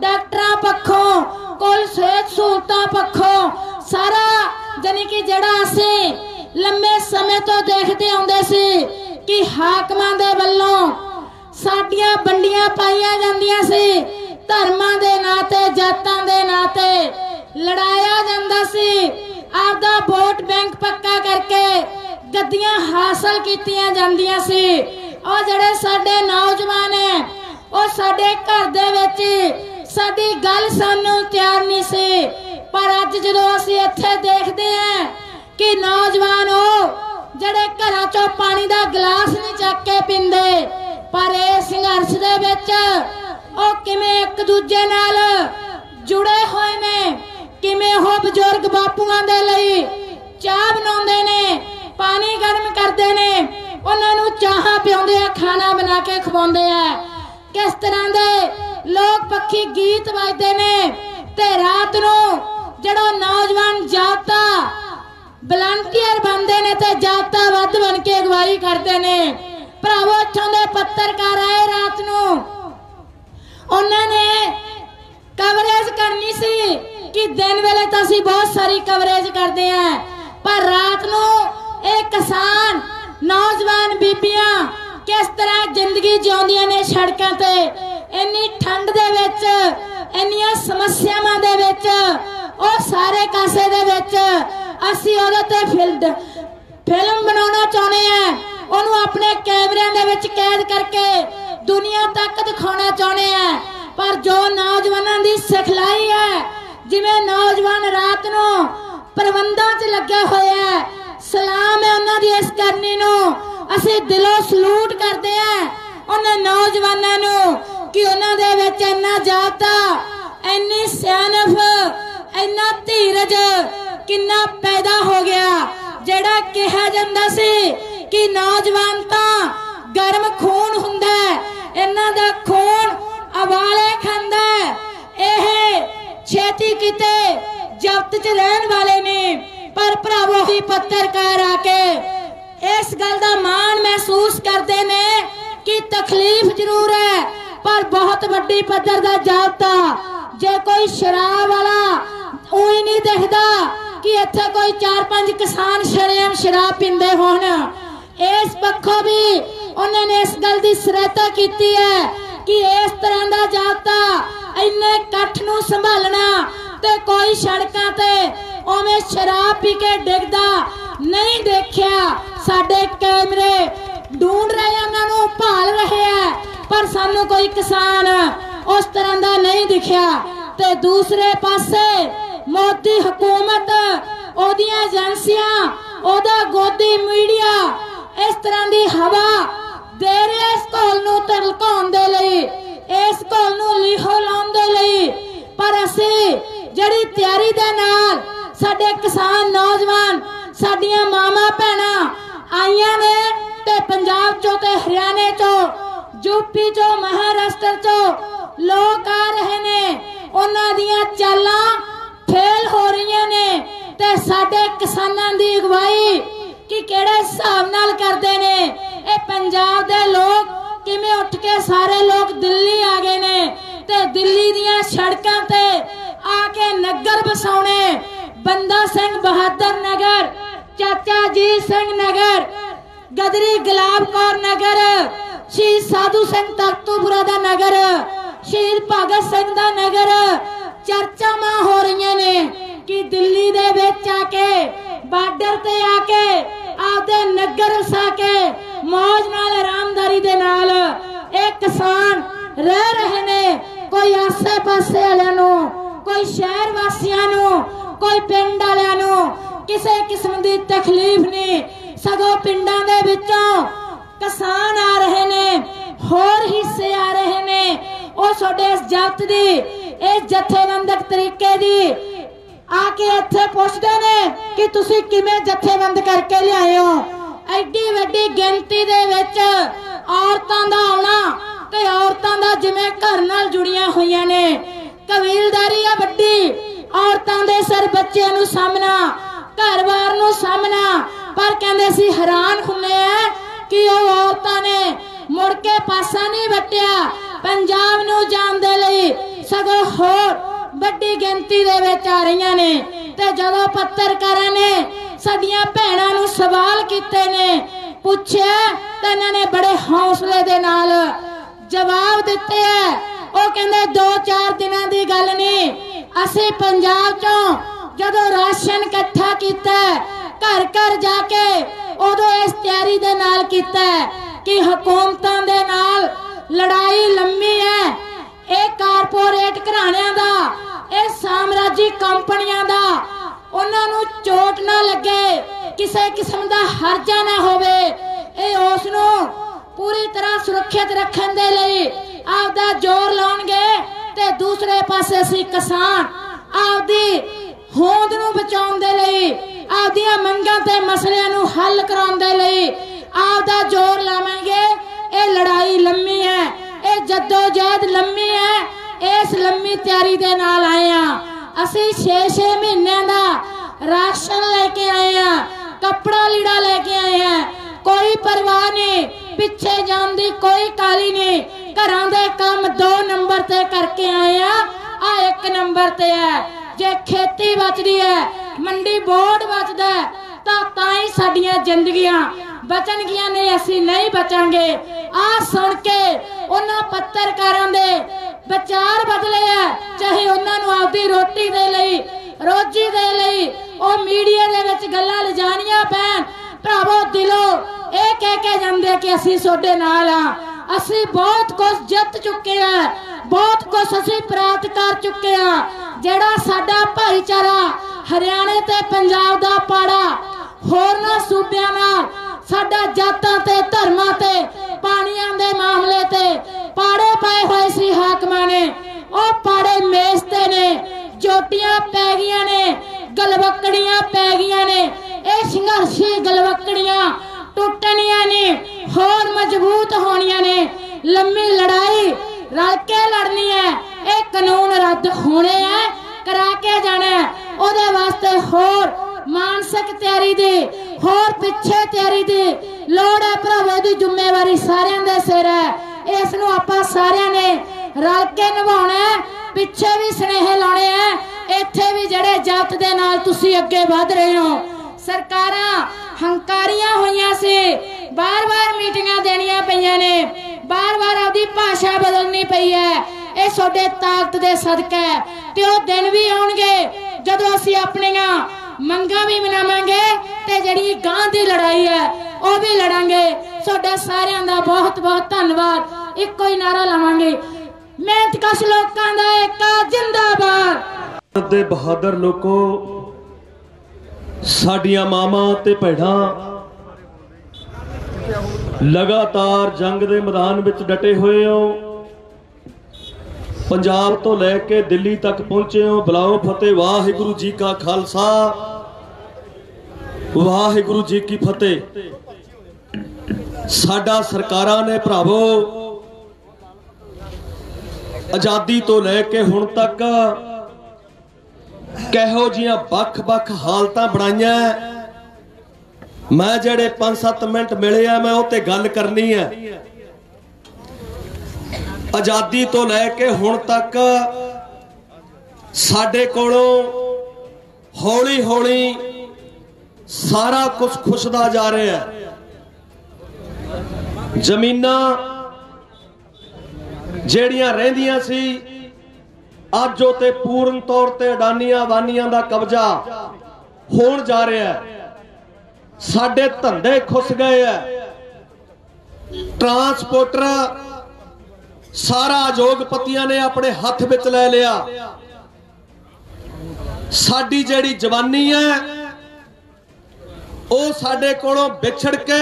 डॉक्टरां पक्षों, कुल सेहत सहूलतां पक्षों, सारा जानी कि जिहड़ा असीं लंबे समय तो देखते आउंदे सी कि हाकमां दे वल्लों साडीआं वंडियां पाईआं जांदियां सी, धर्मां दे नां ते जातां दे नां ते लड़ाया जांदा सी, आपदा वोट बैंक पक्का करके गद्दियां हासिल कीतीआं जांदियां सी। और जिहड़े साडे नौजवान है और साडे घर दे विच साडी गल सानूं तैयार नहीं सी, पर अज जदों असीं इत्थे देखदे हां कि नौजवान हो जिहड़े घरां चों पानी दा गिलास नहीं चक के पींदे, पर इस संघर्ष दे विच ओ किवें एक दूजे नाल जुड़े होए ने, किवें ओ बजुर्ग बापूआं दे लई चाह बनाउंदे ने, पानी गर्म करदे ने, उन्हां नूं चाह पियाउंदे आ, खाना बना के खवाउंदे आ, किस तरह दे लोक पक्षी गीत वजदे ने, ते रात नूं जड़ा नौजवान जाता वलंटियर बनदे ने ते जाता वध बन के अगवाई करदे ने। भरावो इत्थों दे पत्रकार आए रात नूं, उन्हां ने कवरेज करनी सी कि दिन वेले तां असीं बहुत सारी कवरेज करदे आ, पर रात नूं इह किसान नौजवान बीबियां किस तरह जिंदगी जिउंदियां ने सड़कां ते, इन्नी ठंड दे विच, इन्नियां समस्यावां दे विच, ओ सारे कासे दे विच असीं ओहदे ते फिल्ड फिल्म बनाउणा चाहुंदे आ, ओहनूं अपने कैमरिਆਂ दे विच कैद करके दुनिया तक दिखाउणा चाहुंदे आ। पर जो नौजवानां दी सिखलाई है, जिवें नौजवान रात नूं प्रबंधां 'च लगे होए आ, सलाम है उन्हां दी इस करनी नूं, असीं दिलों सलूट करदे हां उन्हां नौजवानां नूं कि उन्हां दे विच इन्ना जाता, इन्नी सियाणप, इन्ना धीरज किन्ना पैदा हो गया। जिहड़ा किहा जांदा सी कि नौजवान तां गर्म खून हुंदा है, इन्हां दा खून अवाले खांदा है, इह छेती किते जब्त च रहण वाले ने। पर भरावो ही पत्रकार आके इस गल दा मान महसूस करदे ने कि तकलीफ जरूर है, पर बहुत वड्डी पद्धर दा जाबता, जे कोई शराब वाला उही नहीं दिखदा कि इत्थे कोई चार पांच किसान शरेआम शराब पींदे होण। इस पक्षों भी उन्हां ने इस गल दी सराहना कीती है कि इस तरह दा जाबता, इन्ने कठ नूं संभालना ते कोई सड़कां ते उवें शराब पी के डिगदा नहीं देखिया। साडे कैमरे ढूंढ रहे हैं, उन्हां नूं भाल रहे हैं, पर सानूं कोई किसान उस तरह दा नहीं दिखिया। ते दूसरे पासे मोदी हुकूमत, ओहदियां एजेंसियां, ओहदा गोदी मीडिया इस तरह दी हवा दे रहे इस घोल नूं तलकाउण दे लई। हरियाणे चो यूपी चो महाराष्ट्र चो लोग आ रहे ने, उन्हां दीयां चालां फेल हो रही ने ते साडे किसानां दी अगवाई कि किहड़े हिसाब नाल करदे ने। ए पंजाब दे लोग किवें उठ के सारे लोग दिल्ली आ गए ने ते दिल्ली दीयां सड़कां ते आके नगर बसाउने, बंदा सिंह बहादुर नगर, चाचा जी सिंह नगर, गदरी गुलाब कौर नगर, शहीद साधु सिंह तख्तूपुरा दा नगर, शहीद भगत सिंह दा नगर, चर्चा मां हो रही ने कि दिल्ली दे विच आके बार्डर ते आके आपदे नगर वसा के मौज नाल आरामदारी दे नाल एक किसान रह रहे ने। कोई आसे पासे वालियां नू, कोई शहर वासियां नू, कोई पिंड वालियां नू किसी किस्म दी तकलीफ नहीं, सगों पिंडां दे विचों किसान आ रहे ने, होर हिस्से आ रहे ने। ओ साडे इस जगत दी इस जथेबंदक तरीके दी आके इत्थे पुछदे ने कि तुसीं किवें जथेबंद करके लिआए हो। एड्डी वड्डी गिनती दे विच औरतां दा आउणा ते औरतां दा जिवें घर नाल जुड़ियां होईयां ने, कबीलदारी आ वड्डी, औरतां दे सर बच्चियां नूं सामना, घरवार नूं सामना, पर कहंदे सी हैरान हुंदे आ कि ओह औरतां ने मुड़ के पासा नहीं वट्टिया पंजाब नूं जाण दे लई, सगों होर वड्डी गिनती दे विच आ रहीयां ने। ते जदों पत्रकारां ने साडियां भैणां नूं सवाल कीते ने, पुछे ते इन्हां ने बड़े हौसले दे नाल जवाब दिते है। ओ कहंदे दो चार दिनां दी गल नहीं, असीं पंजाब चों जदों राशन इकट्ठा कीता घर घर जाके उदों इस तैयारी दे नाल कीता कि हुकूमतां दे नाल लड़ाई लंमी है, इह कारपोरेट घराणियां दा, इह साम्राजी कंपनियां दा, उन्हां नूं चोट ना लगे, किसी किस्म दा हर्जा ना होवे, ए उस नूं पूरी तरह सुरक्षित रखण दे लई आपदा जोर लाउणगे ते दूसरे पासे असीं किसान आपदी होंद नूं बचाउण दे लई आपदीआं मंगां ते मसलिआं नूं हल कराउण दे लई आपदा जोर लावांगे। ए लड़ाई लंमी है, ए जद्दोजहद लंमी है, इस लंमी तैयारी दे नाल आए आ असी छे छे महीने का राशन लेके आए हैं, कपड़ा लीड़ा लेके आए हैं, कोई परवाह नहीं, पिछे जान दी कोई काली नहीं, घरां दे काम दो नंबर ते करके आए हैं, आ एक नंबर ते है। जे खेती बचदी है, मंडी बोर्ड बचदा है तां तां ही साडीआं जिंदगियां बचणगियां ने, असी नहीं बचांगे। आ सुण के उन्हां पत्रकारां दे विचार बदले है, चाहे उन्होंने आपकी रोटी दे लई, रोजी दे लई ओ मीडिया दे विच गल्लां लजाणियां पैण, भरावो दिलों इह कह के जांदे कि असीं सोडे नाल आ, असीं बहुत कुछ जित चुके हैं, बहुत कुछ असीं प्राप्त कर चुके हैं। जिहड़ा साडा भाईचारा हरियाणे ते पंजाब दा पाड़ा होरना सूबियां नाल साडा जातां ते धर्मां ते पाणीआं दे मामले ते पाड़े पाए हुए सी हाकमां ने, ओ पाड़े मेजते ने, जोटियां पै गईयां ने, गलवकड़ियां पै गईयां ने, इह संघर्षी गलवकड़ियां टुटणियां ने, होर मजबूत होणियां ने। लंमी लड़ाई रल के लड़नी है, इह कानून रद्द होणे है, करा के जाणा है, ओहदे वास्ते होर मानसिक तैयारी दी, होर पिछे तैयारी दी लोड़ है। भरावो दी जिम्मेवारी सारिआं दे सिर है, इस नूं आपां सारिआं ने रल के निभाउणा है। पिछे भी स्नेहे लाने हैं, इत्थे भी जिहड़े जात दे नाल तुसीं अग्गे वध रहे हो। सरकारां हंकारियां होईयां सी, बार बार मीटिंगां देणियां पईयां ने, बार बार आपदी भाषा बदलनी पई है, इह साडे ताकत दे सदके ते ओह दिन भी आउणगे जदों असीं आपणीआं मंगां भी मनावांगे ते जिहड़ी गांह दी लड़ाई है ओह भी लड़ांगे। साडा सारिआं दा बहुत बहुत धन्नवाद। इक्को ही नारा लावांगे, मेहनत कश लोकां दा इक्का जिंदाबाद। ते बहादुर लोको, साडियां मावां ते भैणां लगातार जंग दे मैदान विच डटे होए हो। पंजाब तो लेके दिल्ली तक पहुंचे हो, बुलाओ फतेह, वाहिगुरु जी का खालसा वाहिगुरु जी की फतेह। साडा सरकारा ने भरावो आजादी तो लेके हुण तक कहो जियां बख बख हालतां बनाईयां। मैं जेड़े पांच सत्त मिनट मिले हैं मैं उते गल करनी है। आजादी तो लैके हुण तक साडे कोलों हौली हौली सारा कुछ खुसदा जा रहा है। जमीनां जेड़ियां रहिंदियां सी अज उते पूर्ण तौर ते अडानियां अबानियां दा कब्जा होण जा रहा है। साडे धंधे खुस गए है, ट्रांसपोर्टर सारा उद्योगपतियां ने अपने हथ विच ले लिया। साडी जेड़ी जवानी है ओ साडे कोलों बिछड़ के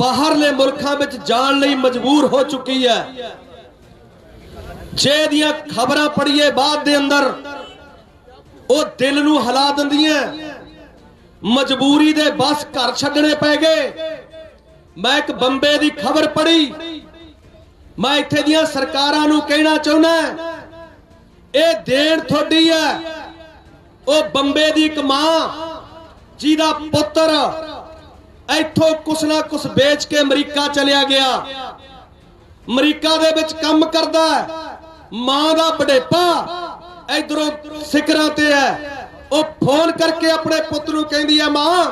बाहरले मुल्कां विच जाण लई मजबूर हो चुकी है। जे दियां खबरां पढ़िए बाद दे अंदर ओ दिल नूं हिला दिंदियां। मजबूरी दे बस घर छड्डने पै गए। मैं एक बंबे दी खबर पढ़ी, मैं इत्थे दियां सरकारां नूं कहना चाहुंदा इह देण थोड़ी है। ओ बंबे दी इक मां जिहदा पुत्तर इत्थों कुछ ना कुछ बेच के अमरीका चलिया गया, अमरीका दे विच काम करदा है। मां दा बड़ेपा इधरों सिकरां ते है। फोन करके अपने पुत नूं कहंदी है, मां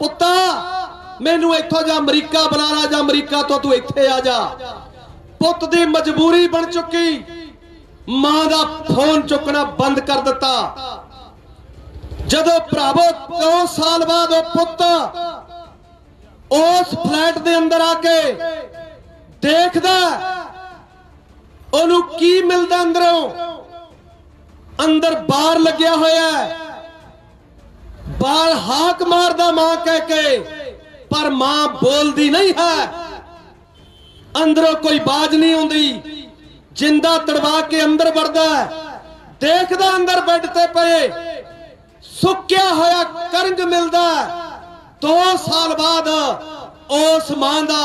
पुत्ता मैनूं इत्थों जा अमरीका बुला ला, जा अमरीका तो तू इत्थे आ जा। पुत दी मजबूरी बन चुकी, मां दा फोन चुकना बंद कर दिता। जदों भरावो नौ साल बाद ओ पुत्त उस फ्लैट दे अंदर आके देखदा ओनूं की मिलदा, अंदरों अंदर बार लग्या होया है। बाल हाक मारदा मां कह के, पर मां बोलदी नहीं है। अंदरों कोई बाज नहीं आती, जिंदा तड़वा के अंदर वड़दा है। देखदा अंदर बेड ते पए सुक्या होया करंग मिलदा। दो साल बाद उस मां दा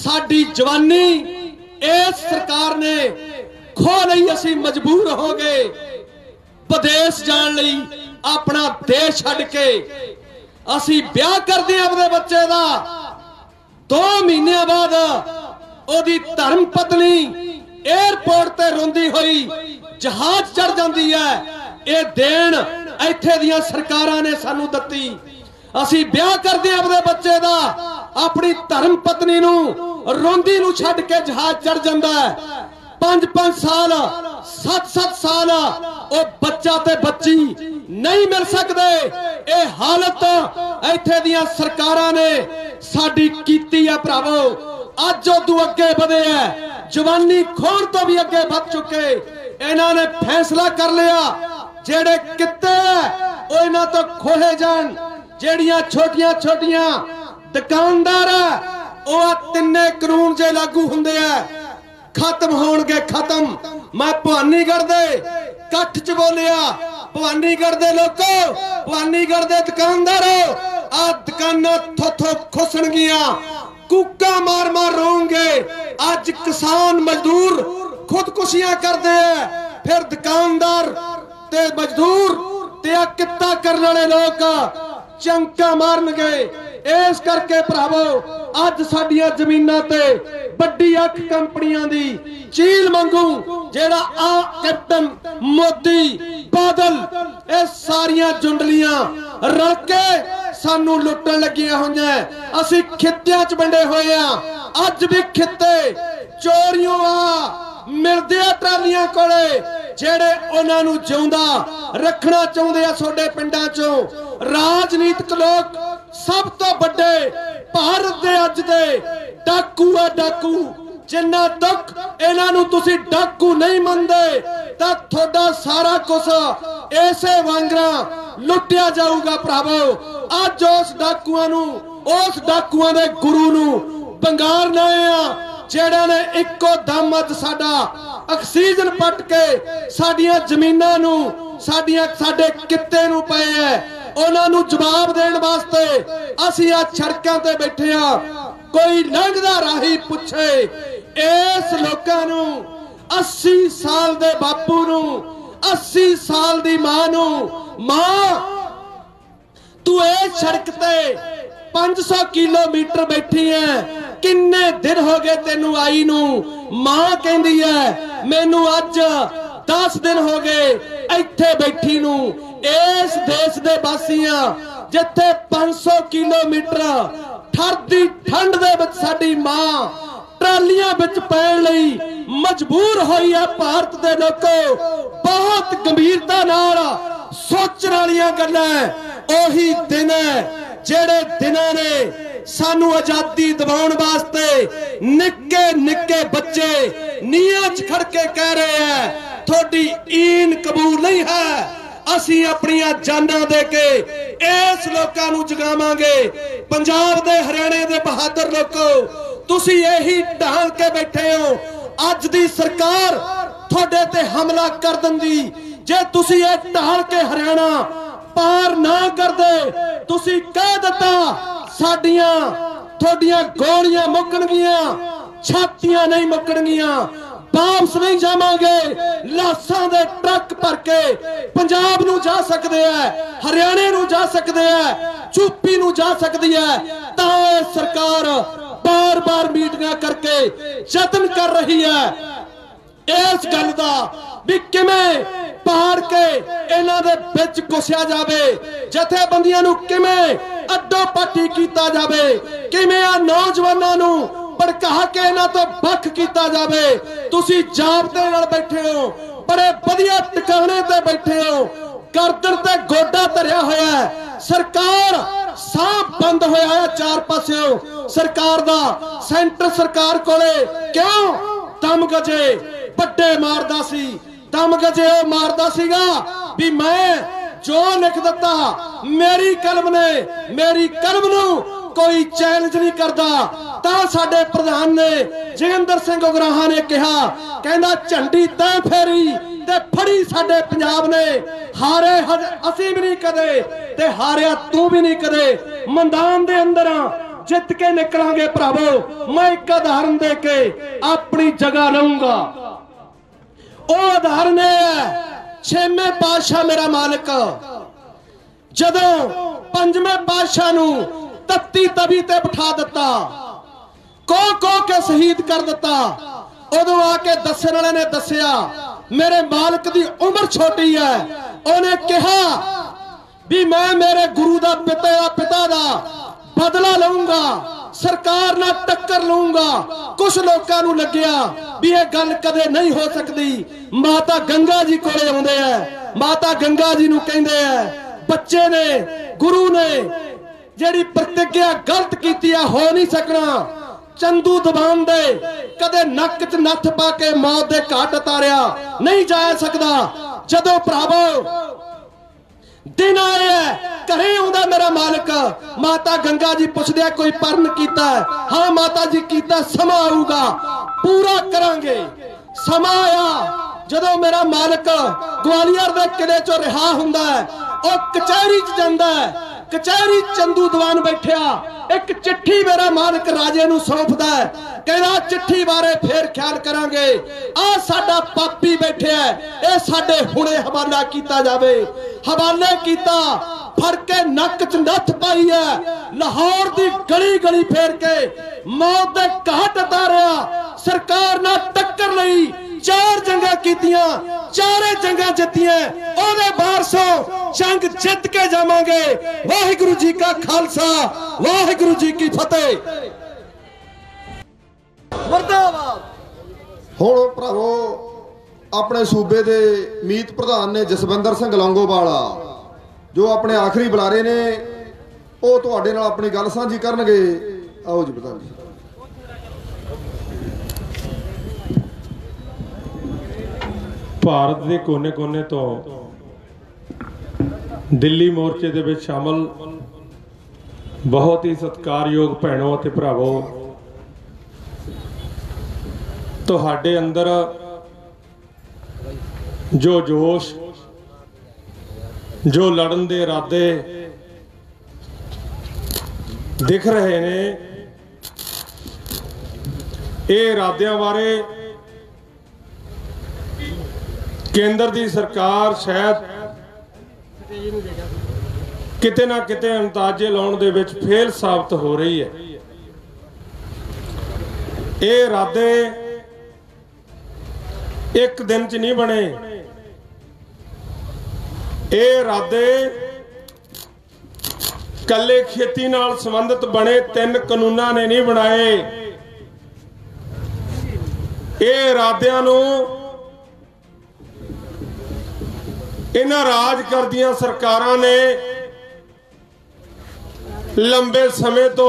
साडी जवानी इस सरकार ने खो लई। असी मजबूर हो गए विदेश जाण लई, अपना देश छड़ के। असी ब्याह कर दे अपने बच्चे का, दो महीने बाद ओदी धर्म पत्नी एयरपोर्ट ते रोंदी हुई जहाज चढ़ जाती है। ये देन इत्थे दियां सरकारां ने सानू दती। असी ब्याह कर दे अपने बच्चे का, अपनी धर्म पत्नी नू रोंदी नू छड़ के जहाज चढ़ जाता है। पांच पांच साल सत सत साल ओ बच्चा ते बच्ची नहीं मिल सकते। ये हालत इत्थे दियां सरकारां ने साडी कीती है भरावो। अज उदों अगे वधे है, जवानी खोण तो भी अगे वध चुके। इन्हां ने फैसला कर लिया जेड़े किते ओ इन्हां तो खोहे जाण। जेड़ियां छोटियां छोटियां दुकानदार है ओ तिन्ने कानून जे लागू हुंदे है खत्म होणगे, खत्म। मैं भवानीगढ़ दे कट्ठ च बोलिया, भवानीगढ़ दे लोगो, भवानीगढ़ दे दुकानदारों, आ दुकानां थोथों खुसणगियां, कूका मार मार रोंगे। अज किसान मजदूर खुदकुशियां करदे है, फिर दुकानदार ते मजदूर ते आ किता करन वाले लोग चंका मारनगे। इस करके भरावो अज साडीआं जमीनां ते बड़ी अख कंपनियां दी चील मंगू जेड़ा आ कैप्टन मोदी बादल ए सारियां जुंडलियां रल के सानू लुटण लगियां होईयां। असी खित्तियां च बंडे होए आ। अज भी खित्ते चोरियों आ मिलदियां ट्रालियां कोले जेड़े उन्हां नू जिउंदा रखना चाहुंदे आ। सोडे पिंडां चों राजनीतिक लोक सब तो बड़े भारत दे अज दे डाकू आ डाकू। जिन्ना तक इन्हां नूं तुसी डाकू नहीं मनदे तां थोड़ा सारा कुछ ऐसे वांगरा लुटिया जाऊगा भरावो। अज उस डाकुआं नूं, उस डाकुआं दे गुरु नूं बंगारना है। जेड़े ने इक्को दम अज साडा ऑक्सीजन पट के साडियां जमीनां नूं साडियां साडे किते नूं पए है, उहनां नूं जवाब देण वास्ते असीं आ सड़कां ते बैठे आ। कोई लंघदा राही पुछे इस लोकां नूं अस्सी साल दे बापू नूं अस्सी साल दी मां नूं, मां तू इस सड़क ते पाँच सौ किलोमीटर बैठी है, किन्ने दिन हो गए तेनू आई नू? मां कहंदी है मैनू अज दस दिन हो गए इत्थे बैठी नू। इस देश दे वासियां जिथे पाँच सौ किलोमीटर ठरदी ठंड दे विच साडी मां ट्रालियां विच पैण लई मजबूर होई है। भारत दे लोको बहुत गंभीरता नाल सोचण वालियां गल्लां ओही दिन है जेड़े दिनां ने सानू आजादी दिवाउण वास्ते निक्के निक्के बच्चे नीहां च खड़ के कह रहे हैं थोड़ी ईन कबूल नहीं है, असीं अपणियां जानां दे के इस लोकां नूं जगावांगे। पंजाब दे हरियाणे दे बहादुर लोको तुसीं यही ढाल के बैठे हो। अज दी सरकार तुहाडे ते हमला कर दिंदी जे तुसीं इह ढाल के हरियाणा पार ना कर दे। तुसीं कह दित्ता साडियां थोड़ियां गोलियां मुकणगियां, छातियां नहीं मुकणगियां, वापस नहीं जावांगे। लाशां दे ट्रक भर के पंजाब नूं जा सकदे आ, हरियाणे नूं जा सकदे आ, चुप्पी नूं जा सकदी है। तां इह सरकार बार बार मीटिंगां करके जतन कर रही है इस गल दा भी किवें पार के इन्हां दे विच घुसिया जावे, जथेबंदियां नूं किवें अड्डो पाटी कीता जावे, किवें आ नौजवानां नूं भड़का के इन्हां तों बख कीता जावे। तुसीं जाबते नाल बैठे हो, बड़े वधिया ठिकाणे ते बैठे हो, गर्दन ते गोडा धरिया होया है। सरकार साफ बंद होया है चार पासियों सरकार दा। सेंटर सरकार कोले क्यों दम गजे पट्टे मारदा सी, दम गजे ओ मारदा सीगा भी मैं जो लिख दिता मेरी कलम ने मेरी कलम नूं कोई चैलेंज नहीं करदा। तां साडे प्रधान ने जोगिंदर सिंह उगराहा ने कहा, कहंदा झंडी तां फेरी ते फड़ी साडे पंजाब ने, हारे असीं भी नहीं कदे ते हारिया तू भी नहीं कदे। मैदान दे अंदर जित के निकलांगे भरावो। मैं एक उदाहरण दे के अपनी जगह लऊंगा। ओ उदाहरण है छेवें पातशाह मेरा मालिक जदों पंजवें पातशाह नूं तत्ती तवी ते बिठा दिता, को को के शहीद कर दिता, उदों आके दस्सण वाले ने दस्सिया मेरे मालिक दी उम्र छोटी है। उहने कहा भी मैं मेरे गुरु दा पिता दा पिता दा बदला लऊंगा, सरकार नाल टक्कर लऊंगा। कुछ लोकां नूं लग्गिया भी यह गल कदे नहीं हो सकदी। माता गंगा जी कोले आउंदे आ, माता गंगा जी नूं कहंदे आ बच्चे ने गुरु ने जिहड़ी प्रतिज्ञा गलत कीती आ हो नहीं सकना। चंदू दबाउण दे कदे नक्क च नत्थ पा के मौत दे घाट उतारिया नहीं जा सकदा। जदों भरावो दिन आया घरे आउंदा मेरा मालिक, माता गंगा जी पुछदे आ कोई परन कीता? हां माता जी कीता, समा आऊगा पूरा करांगे। समा आया जदों मेरा मालिक ग्वालियर दे किले चों रिहा हुंदा है, ओह कचहरी च जांदा है। कचहरी चंदू दवान बैठिया एक चिट्ठी मेरा मालिक राजे नूं सौंपदा है, कहदा चिट्ठी बारे फिर ख्याल करांगे, आ साडा पापी बैठिया ए साडे हुणे हवाला कीता जावे। हवाले कीता, फड़ के नक्क च नत्थ पाई है, लाहौर दी गली गली फेर के मौत दे घाट उतारिया, सरकार नाल टक्कर लई, चार जंगा कीतियां, चारे जंगा जितियां, ओदे बारसों जंग जित के जावांगे। वाहिगुरु जी का खालसा, वाहिगुरु जी की फतेह। मुर्दाबाद। हुण भरावो अपने सूबे दे मीत प्रधान ने जसविंदर सिंह लौंगोवाला जो अपने आखिरी बुलारे ने वो तुहाडे नाल अपनी गल सांझी करनगे। आओ जी प्रधान जी। भारत के कोने कोने तो दिल्ली मोर्चे दे विच शामिल बहुत ही सत्कारयोग भैनों ते भरावो, ਤੁਹਾਡੇ ਅੰਦਰ जो जोश, जो लड़न दे इरादे दिख रहे ने, ये इरादे बारे केंद्र की सरकार शायद किते ना किते अंदाजे लाउण दे विच फेल साबित हो रही है। ये इरादे एक दिन च नहीं बने, ये इरादे कल्ले खेती नाल संबंधित बने तीन कानूनां ने नहीं बनाए। ये इरादियां नूं इन्हां राज करदियां सरकारां ने लंबे समय तो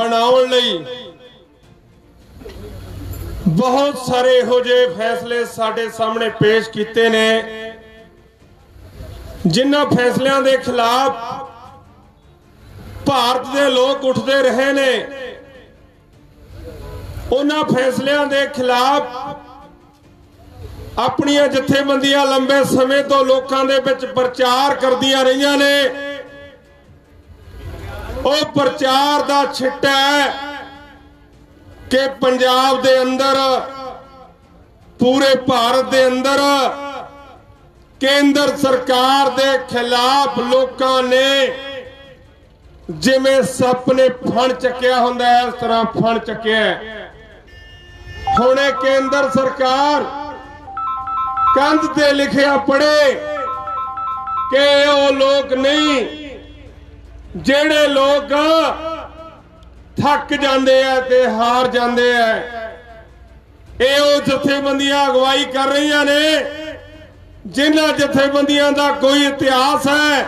बनाउण लई बहुत सारे इहो जे फैसले साडे सामने पेश कीते ने, जिन्हां फैसलों के खिलाफ भारत के लोग उठते रहे ने, उन्हां फैसलों के खिलाफ अपन जथेबंदियां लंबे समय तो लोगों के विच प्रचार करदियां रहियां ने। उह प्रचार का छिट्टा है कि पंजाब के अंदर, पूरे भारत के अंदर केंद्र सरकार के खिलाफ लोगों ने जिमें सप ने फण चुकया हुंदा है, इस तरह फण चुकया है। हुणे केंद्र सरकार कंध ते लिखिया पड़े कि ओ लोग नहीं जेड़े लोग थक जाते हैं ते हार जाते हैं। ये जथेबंदियां अगवाई कर रही ने जिन्हां जथेबंदियां का कोई इतिहास है,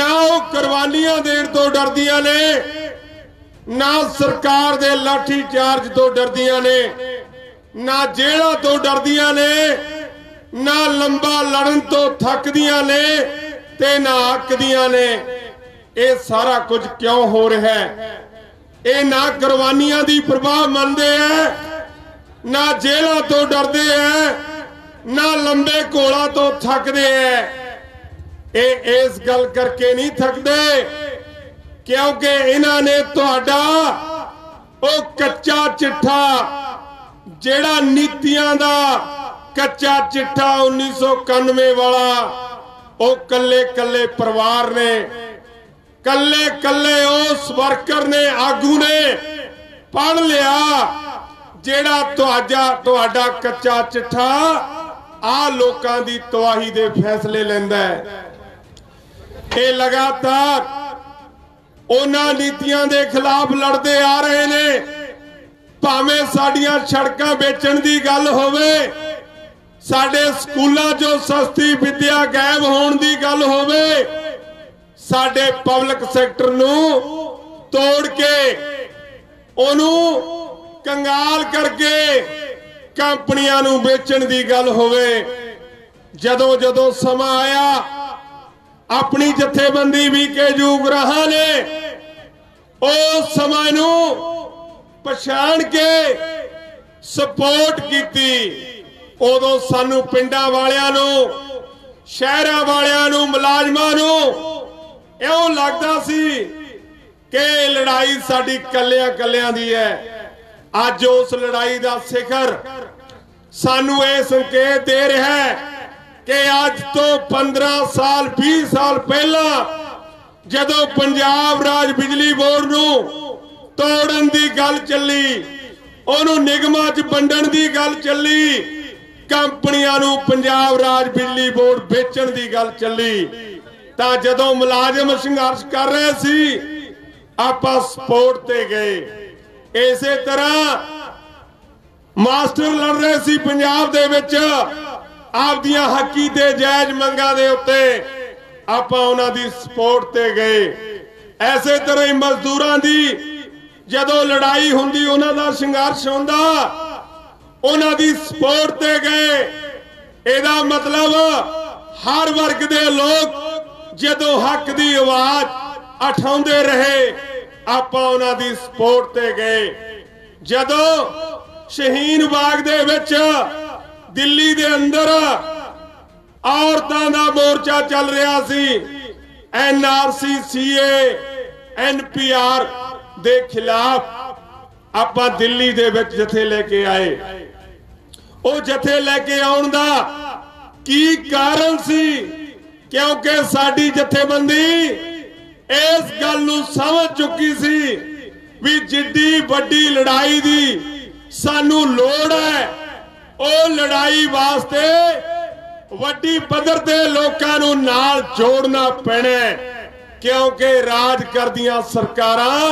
ना वो कुर्बानियां देण तो डरदियां ने, ना सरकार दे लाठी चार्ज तो डरदियां ने, ना जेड़ा तो डरदियां ने, ना लंबा लड़न तो थकदियां ने ते ना अकदियां ने। ये सारा कुछ क्यों हो रहा है? ये ना कुर्बानियां दी परवाह मनदे है, ना जेड़ा तो डरदे है, ना लंबे कोला तो थकदे है। ए इस गल करके नहीं थकते क्योंकि इन्होंने तुहाडा ओ कच्चा चिट्ठा, जेड़ा नीतियां दा कच्चा चिट्ठा उन्नीस सौ इक्यानवे वाला, ओ कल्ले कल्ले परिवार ने, कल्ले कल्ले उस वर्कर ने, आगू ने पढ़ लिया जेड़ा तुहाडा तुहाडा कच्चा चिट्ठा आ लोकां दी तवाही दे फैसले लैंदा है। ये लगातार उन्हां नीतियां दे खिलाफ लड़दे आ रहे ने, भावें साडीआं सड़कां बेचण दी गल होवे, साडे स्कूलां चों सस्ती विद्या गायब होण दी गल होवे, साडे पब्लिक सैक्टर नूं तोड़ के उहनूं कंगाल करके कंपनियां नूं बेचण दी गल होवे। जदों जदों समा आया अपनी जथेबंदी वी के जूगराहां ने उस समय नूं पछाण के सपोर्ट कीती, उदों सानूं पिंडां वालियां नूं, शहरां वालियां नूं, मुलाजमां नूं इउं लगदा सी कि लड़ाई साडी कल्लियां कल्लियां दी है। अज उस लड़ाई का शिखर सानू यह संकेत दे रहा है कि अज तो पंद्रह साल बीस साल पहला जदों पंजाब राज बिजली बोर्ड नू तोड़न की गल चली, उन्होंने निगमां च वंडण की गल चली, कंपनियां नू पंजाब राज बिजली बोर्ड बेचण की गल चली, तो जदों मुलाजम संघर्ष कर रहे सी आपां सपोर्ट ते गए। इसे तरह मास्टर लड़ रहे सी पंजाब दे विच आप दियां हकी ते जायज मंगां दे उत्ते, आपां उन्हां दी सपोर्ट ते गए। ऐसे तरह ही मजदूरां दी जदों लड़ाई हुंदी, उन्हां दा संघर्ष हुंदा, उन्हां दी सपोर्ट ते गए। इहदा मतलब हर वर्ग दे लोग जदों हक दी आवाज़ उठाउंदे रहे, आपां उन्हां दी सपोर्ट ते गए। जदों शहीन बाग दे विच दिल्ली दे अंदर औरतां दा मोर्चा चल रहा सी एनआरसी सीए एनपीआर दे खिलाफ आपां दिल्ली दे विच जथे लेके आए। ओ जथे लेके आउण दा की कारण सी क्योंकि साडी जथेबंदी इस गल नूं समझ चुकी सी भी जिड्डी वड्डी लड़ाई दी सानू लोड़ है ओ लड़ाई वास्ते वड्डी पद्धर ते लोकां नूं नाल जोड़ना पैना क्योंकि राज करदियां सरकारां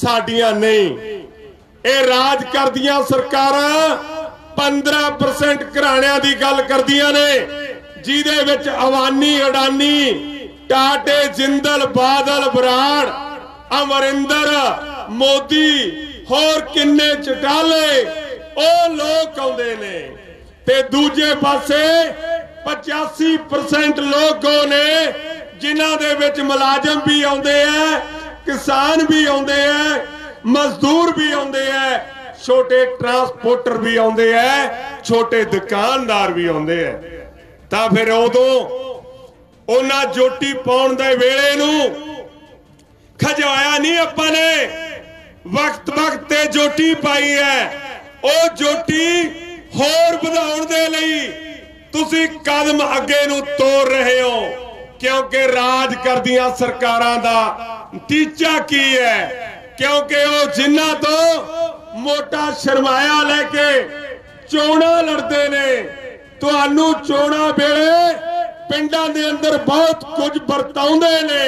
साडियां नहीं। इह राज करदियां सरकारां पंद्रह परसेंट घराणियां दी गल करदियां ने जिहदे विच अवानी अडानी टाटे जिंदल बादल बराड़ अमरिंदर मोदी होर किन्ने चटाले ओ लोग आउंदे ने ते दूजे पासे पचासी परसेंट लोग ने जिन्हां दे विच मुलाजम भी आउंदे आ, किसान भी आउंदे आ, मजदूर भी आउंदे आ, छोटे ट्रांसपोर्टर भी आउंदे आ, छोटे दुकानदार भी आउंदे आ। तां फिर उदों उन्हां जोटी पाउण दे वेले नूं खजाया नहीं आपां ने वक्त वक्त ते जोटी पाई है। ओ जोटी होर वधाउण दे लई तुसी कदम अगे नूं तोड़ रहे हो क्योंकि राज करदियां सरकारां दा टीचा की है क्योंकि ओ जिन्हां तो मोटा शरमाया लेके चोणां लड़दे ने तुहानूं चोणां वेले पिंडां दे अंदर बहुत कुछ वरताउंदे ने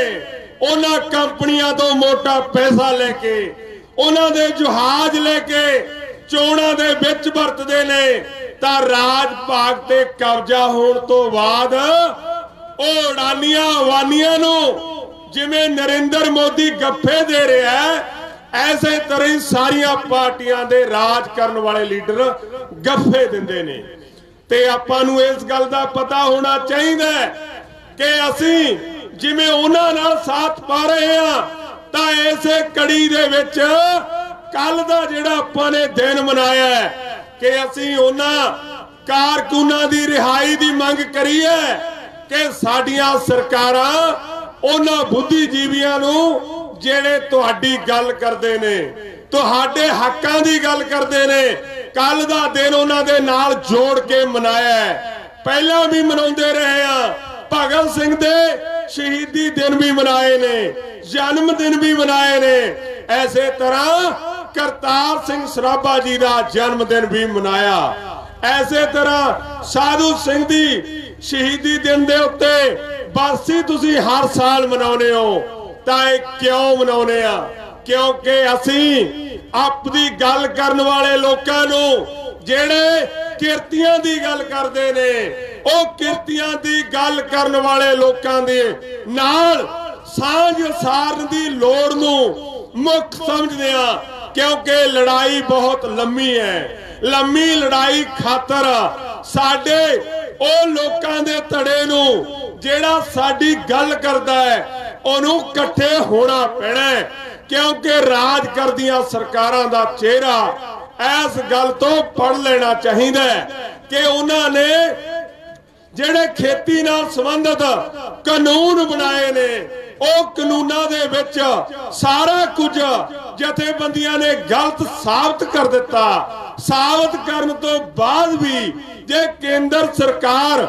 उन्हां कंपनियां तो मोटा पैसा लेके उन्हां दे जहाज लेके चोणां दे विच वरतदे ने तां राज भाग ते कब्जा होण तो बाद ओ अडानियां अवानियां नूं जिवें नरेंद्र मोदी गफ्फे दे रहा है ऐसे तरह ही सारियां पार्टियां दे राज करन वाले लीडर गफ्फे दिंदे ने ते आपां नूं इस गल दा पता होना चाहीदा है कि असीं जिवें उन्हां नाल साथ पा रहे हां तां इसे कड़ी दे विच कल दा जिहड़ा आपां ने दिन मनाया है कि असीं उन्हां कारकुनां दी रिहाई दी मंग करी है कि साडीआं सरकारां उन्हां बुद्धिजीवियां नूं जिहड़े तुहाडी गल करदे ने तुहाडे हक्कां दी गल करदे ने कल दा दिन उन्हां दे नाल जोड़ के मनाया है। पहिलां भी मनाउंदे रहे हां भगत सिंह दे शहीदी दिन भी मनाए ने जन्म दिन भी मनाए ने ऐसे तरह करतार सिंह सराभा जी का जन्म दिन भी मनाया ऐसे तरह साधु सिंह दी शहीदी दिन दे उत्ते बरसी तुसी हर साल मनाउने हो तां क्यों मनाउने आ क्योंकि असी अपनी गल करन वाले लोकां नूं जिहड़े किरतियां दी गल करदे ने ओ किरतियां दी गल करन वाले लोकां दे नाल सांझ सारन दी लोड़ नूं मुख समझदे आ क्योंकि लड़ाई बहुत लंबी है। लंबी लड़ाई खातर साडे ओ लोकां दे धड़े नूं जिहड़ा साडी गल करदा है उहनूं इकट्ठे होना पैणा है क्योंकि राज करदियां सरकारां दा चेहरा इस गल तो पढ़ लेना चाहिए कि उन्होंने जेड़े खेती नाल संबंधित कानून बनाए ने ओ कानूनां दे विच सारा कुछ जथेबंदियां ने गलत साबित कर दिता। साबित करन तो बाद भी जे केंद्र सरकार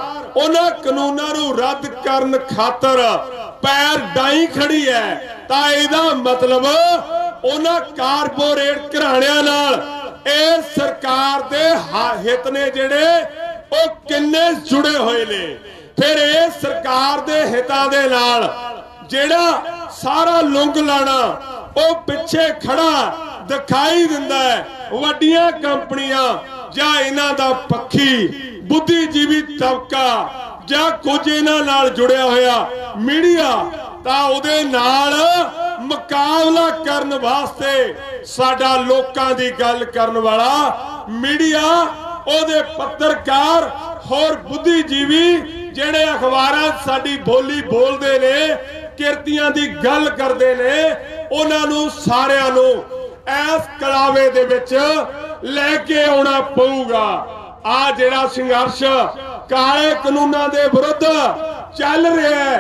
उन्हां कानूनां नूं रद्द करन खातर पैर डाई खड़ी है तां इहदा मतलब उन्हां कारपोरेट घराणियां नाल ਇਹ सरकार दे हित ने जिहड़े ओ किन्ने जुड़े हुए ने फिर इस सरकार दे हितां दे नाल जिहड़ा सारा लुंग लाना ओ पिछे खड़ा दिखाई दिंदा है। वड्डियां कंपनियां जां इन्हां दा पक्खी बुद्धिजीवी तबका जां कुछ इन्हां नाल जुड़िया होया मीडिया तां उहदे नाल मुकाबला करन वास्ते साडा लोकां दी गल करन वाला मीडिया ओदे पत्रकार होर बुद्धिजीवी जिहड़े अखबारां साडी बोली बोलदे ने किरतियां दी गल करदे ने उन्हां नूं सारिआं नूं इस कलावे दे विच लेके आना पऊगा। आ जिहड़ा संघर्ष काले कानूनां दे विरुद्ध चल रहा है,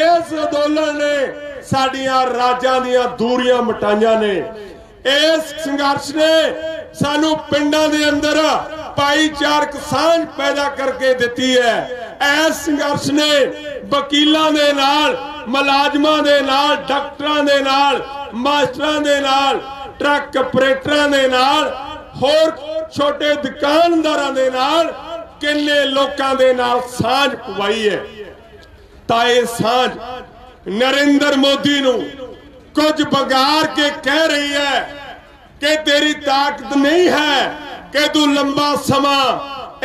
इस अंदोलन ने साडियां राजां दीयां दूरियां मिटाईयां ने। इस संघर्ष ने सानू पिंडां दे अंदर भाईचारक सांझ पैदा करके दिती है। इस संघर्ष ने वकीलों के नाल, मुलाजमां के नाल, डॉक्टरां के नाल, मास्टरां के नाल, ट्रक ऑपरेटरां के नाल, होर छोटे दुकानदारां के नाल किन्ने लोकां दे नाल सांझ पवाई है। तां इह सांझ नरेंद्र मोदी नूं कुछ बगाड़ के कह रही है कि तेरी ताकत नहीं है कि तू लंबा समा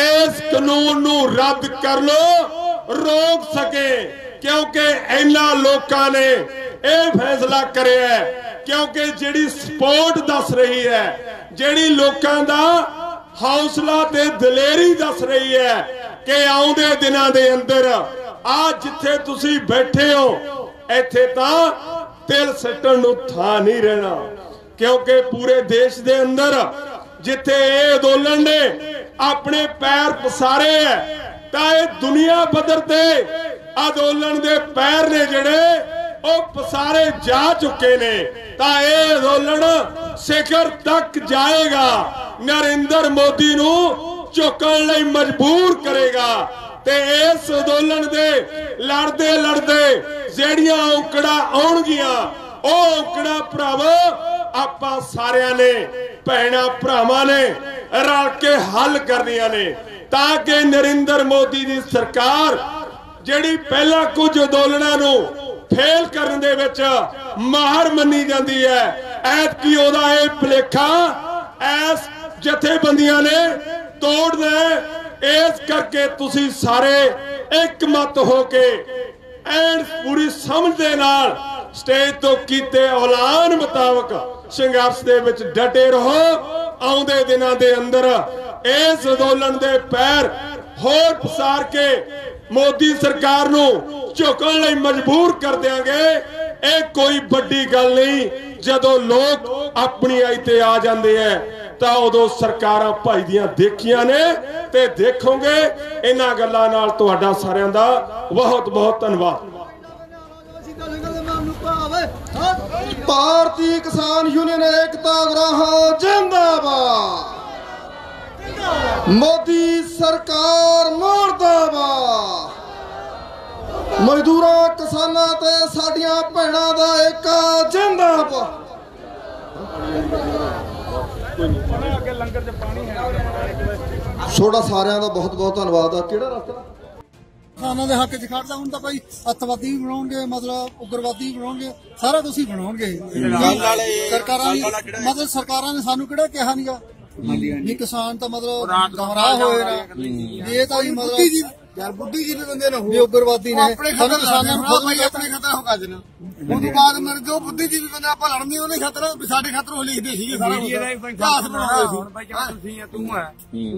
इस कानून नूं रद्द कर लो रोक सके, क्योंकि इन्हां लोकां ने यह फैसला करे है। क्योंकि जिहड़ी सपोर्ट दस रही है, जिहड़ी लोकां दा हौसला ते दलेरी दस रही है कि आउंदे दिनां दे अंदर आ जिथे तुसीं बैठे हो इत्थे तां तिल सट्टण नूं थां नहीं रहना, क्योंकि पूरे देश दे अंदर जिथे ये अंदोलन ने अपने पैर पसारे है तां इह दुनिया पद्धर ते अंदोलन दे पैर ने जिहड़े ओ पसारे जा चुके ने। तां इह अंदोलन शिखर तक जाएगा, नरेंद्र मोदी नूं झुकण लई मजबूर करेगा। ते इस अंदोलन दे लड़दे लड़दे जिहड़ियां औंकड़ा आउणगीआं ओ औंकड़ा भरावो आपां सारियां ने भैणां भरावां ने रल के हल करनियां ने, ताकि नरेंद्र मोदी दी सरकार जिहड़ी पहला कुछ अंदोलनां नूं फेल करन दे विच माहर मन्नी जांदी है, ऐतकी ओहदा इह भलेखा इस जथेबंदियां ने तोड़ना है। इस करके तुसीं सारे एक मत हो के एंड पूरी समझ दे नाल स्टेज तो कीते ऐलान मुताबक संघर्ष दे विच डटे रहो। आउंदे दिनां दे अंदर इस अंदोलन दे पैर होर पसार के मोदी सरकार नूं झुकण लई मजबूर कर देंगे। ये कोई बड़ी गल नहीं, जदों लोग अपनी आई ते आ जांदे है तां उदों सरकारां भजदियां देखियां ने ते देखोगे। इन्हां गल्लां नाल तुहाडा सारियां दा बहुत बहुत धन्नवाद। भारतीय किसान यूनियन एकता ग्राह जिंदाबाद, मोदी सरकार मुर्दाबाद, मजदूर किसानों ते साडियां भैणां दा एका जिंदाबाद। छोड़ा सारियां दा बहुत बहुत धन्नवाद। किहड़ा रास्ता किसानों के हक च खड़ता हूं तो भाई अतवादी भी बनाओगे, मतलब उग्रवादी भी बनाओगे, सारा कुछ ही बनाओगे। सरकार मतलब सरकार ने सानू किहड़ा कहा नहीं गा नहीं किसान तो मतलब गमराह होए ना। ये तो मतलब यार बुढ़ी जी बंदे ने हो उग्रवादी ने अपने खतरा होगा देना, उस बाद मर जो बुद्धि जी बंदा आप लड़ने उन्हें खतरा साढ़े खतरा लिखते हैं। तू है तू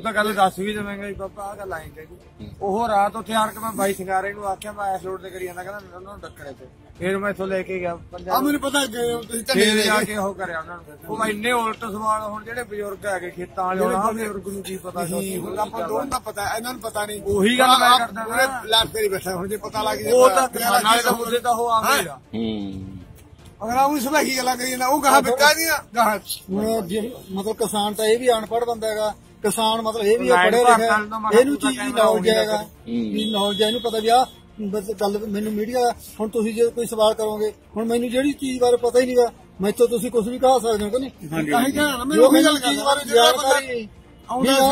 तो गल दस भी देवेंगे पापा आ गल आई जाएगी। वो रात उठे आर के मैं भाई सिंगारे को आख्या मैं इस रोड से करी जाता, कहना उन्होंने टक्कर इत्थे फिर मैं इत्थों लेके गया मैंने पता फिर जाके वो करा उन्होंने इन्ने उल्ट सवाल हम जो बजुर्ग है खेतों वाले बजुर्ग नूं की पता दोनों का पता इन्हां नूं पता नहीं उही गल मतलब किसान तो यह भी अनपढ़ बंदा है, किसान मतलब यह भी पढ़े लिखे एनू चीज भी नॉलेज है, नॉलेज है, पता भी आ गल मेनू मीडिया हुण तुसीं जे कोई सवाल करोगे हुण मैनू जिहड़ी चीज बारे पता ही नहीं गा मैं तो तुसीं कुछ भी कह सकदे हो कि नहीं। जायदाद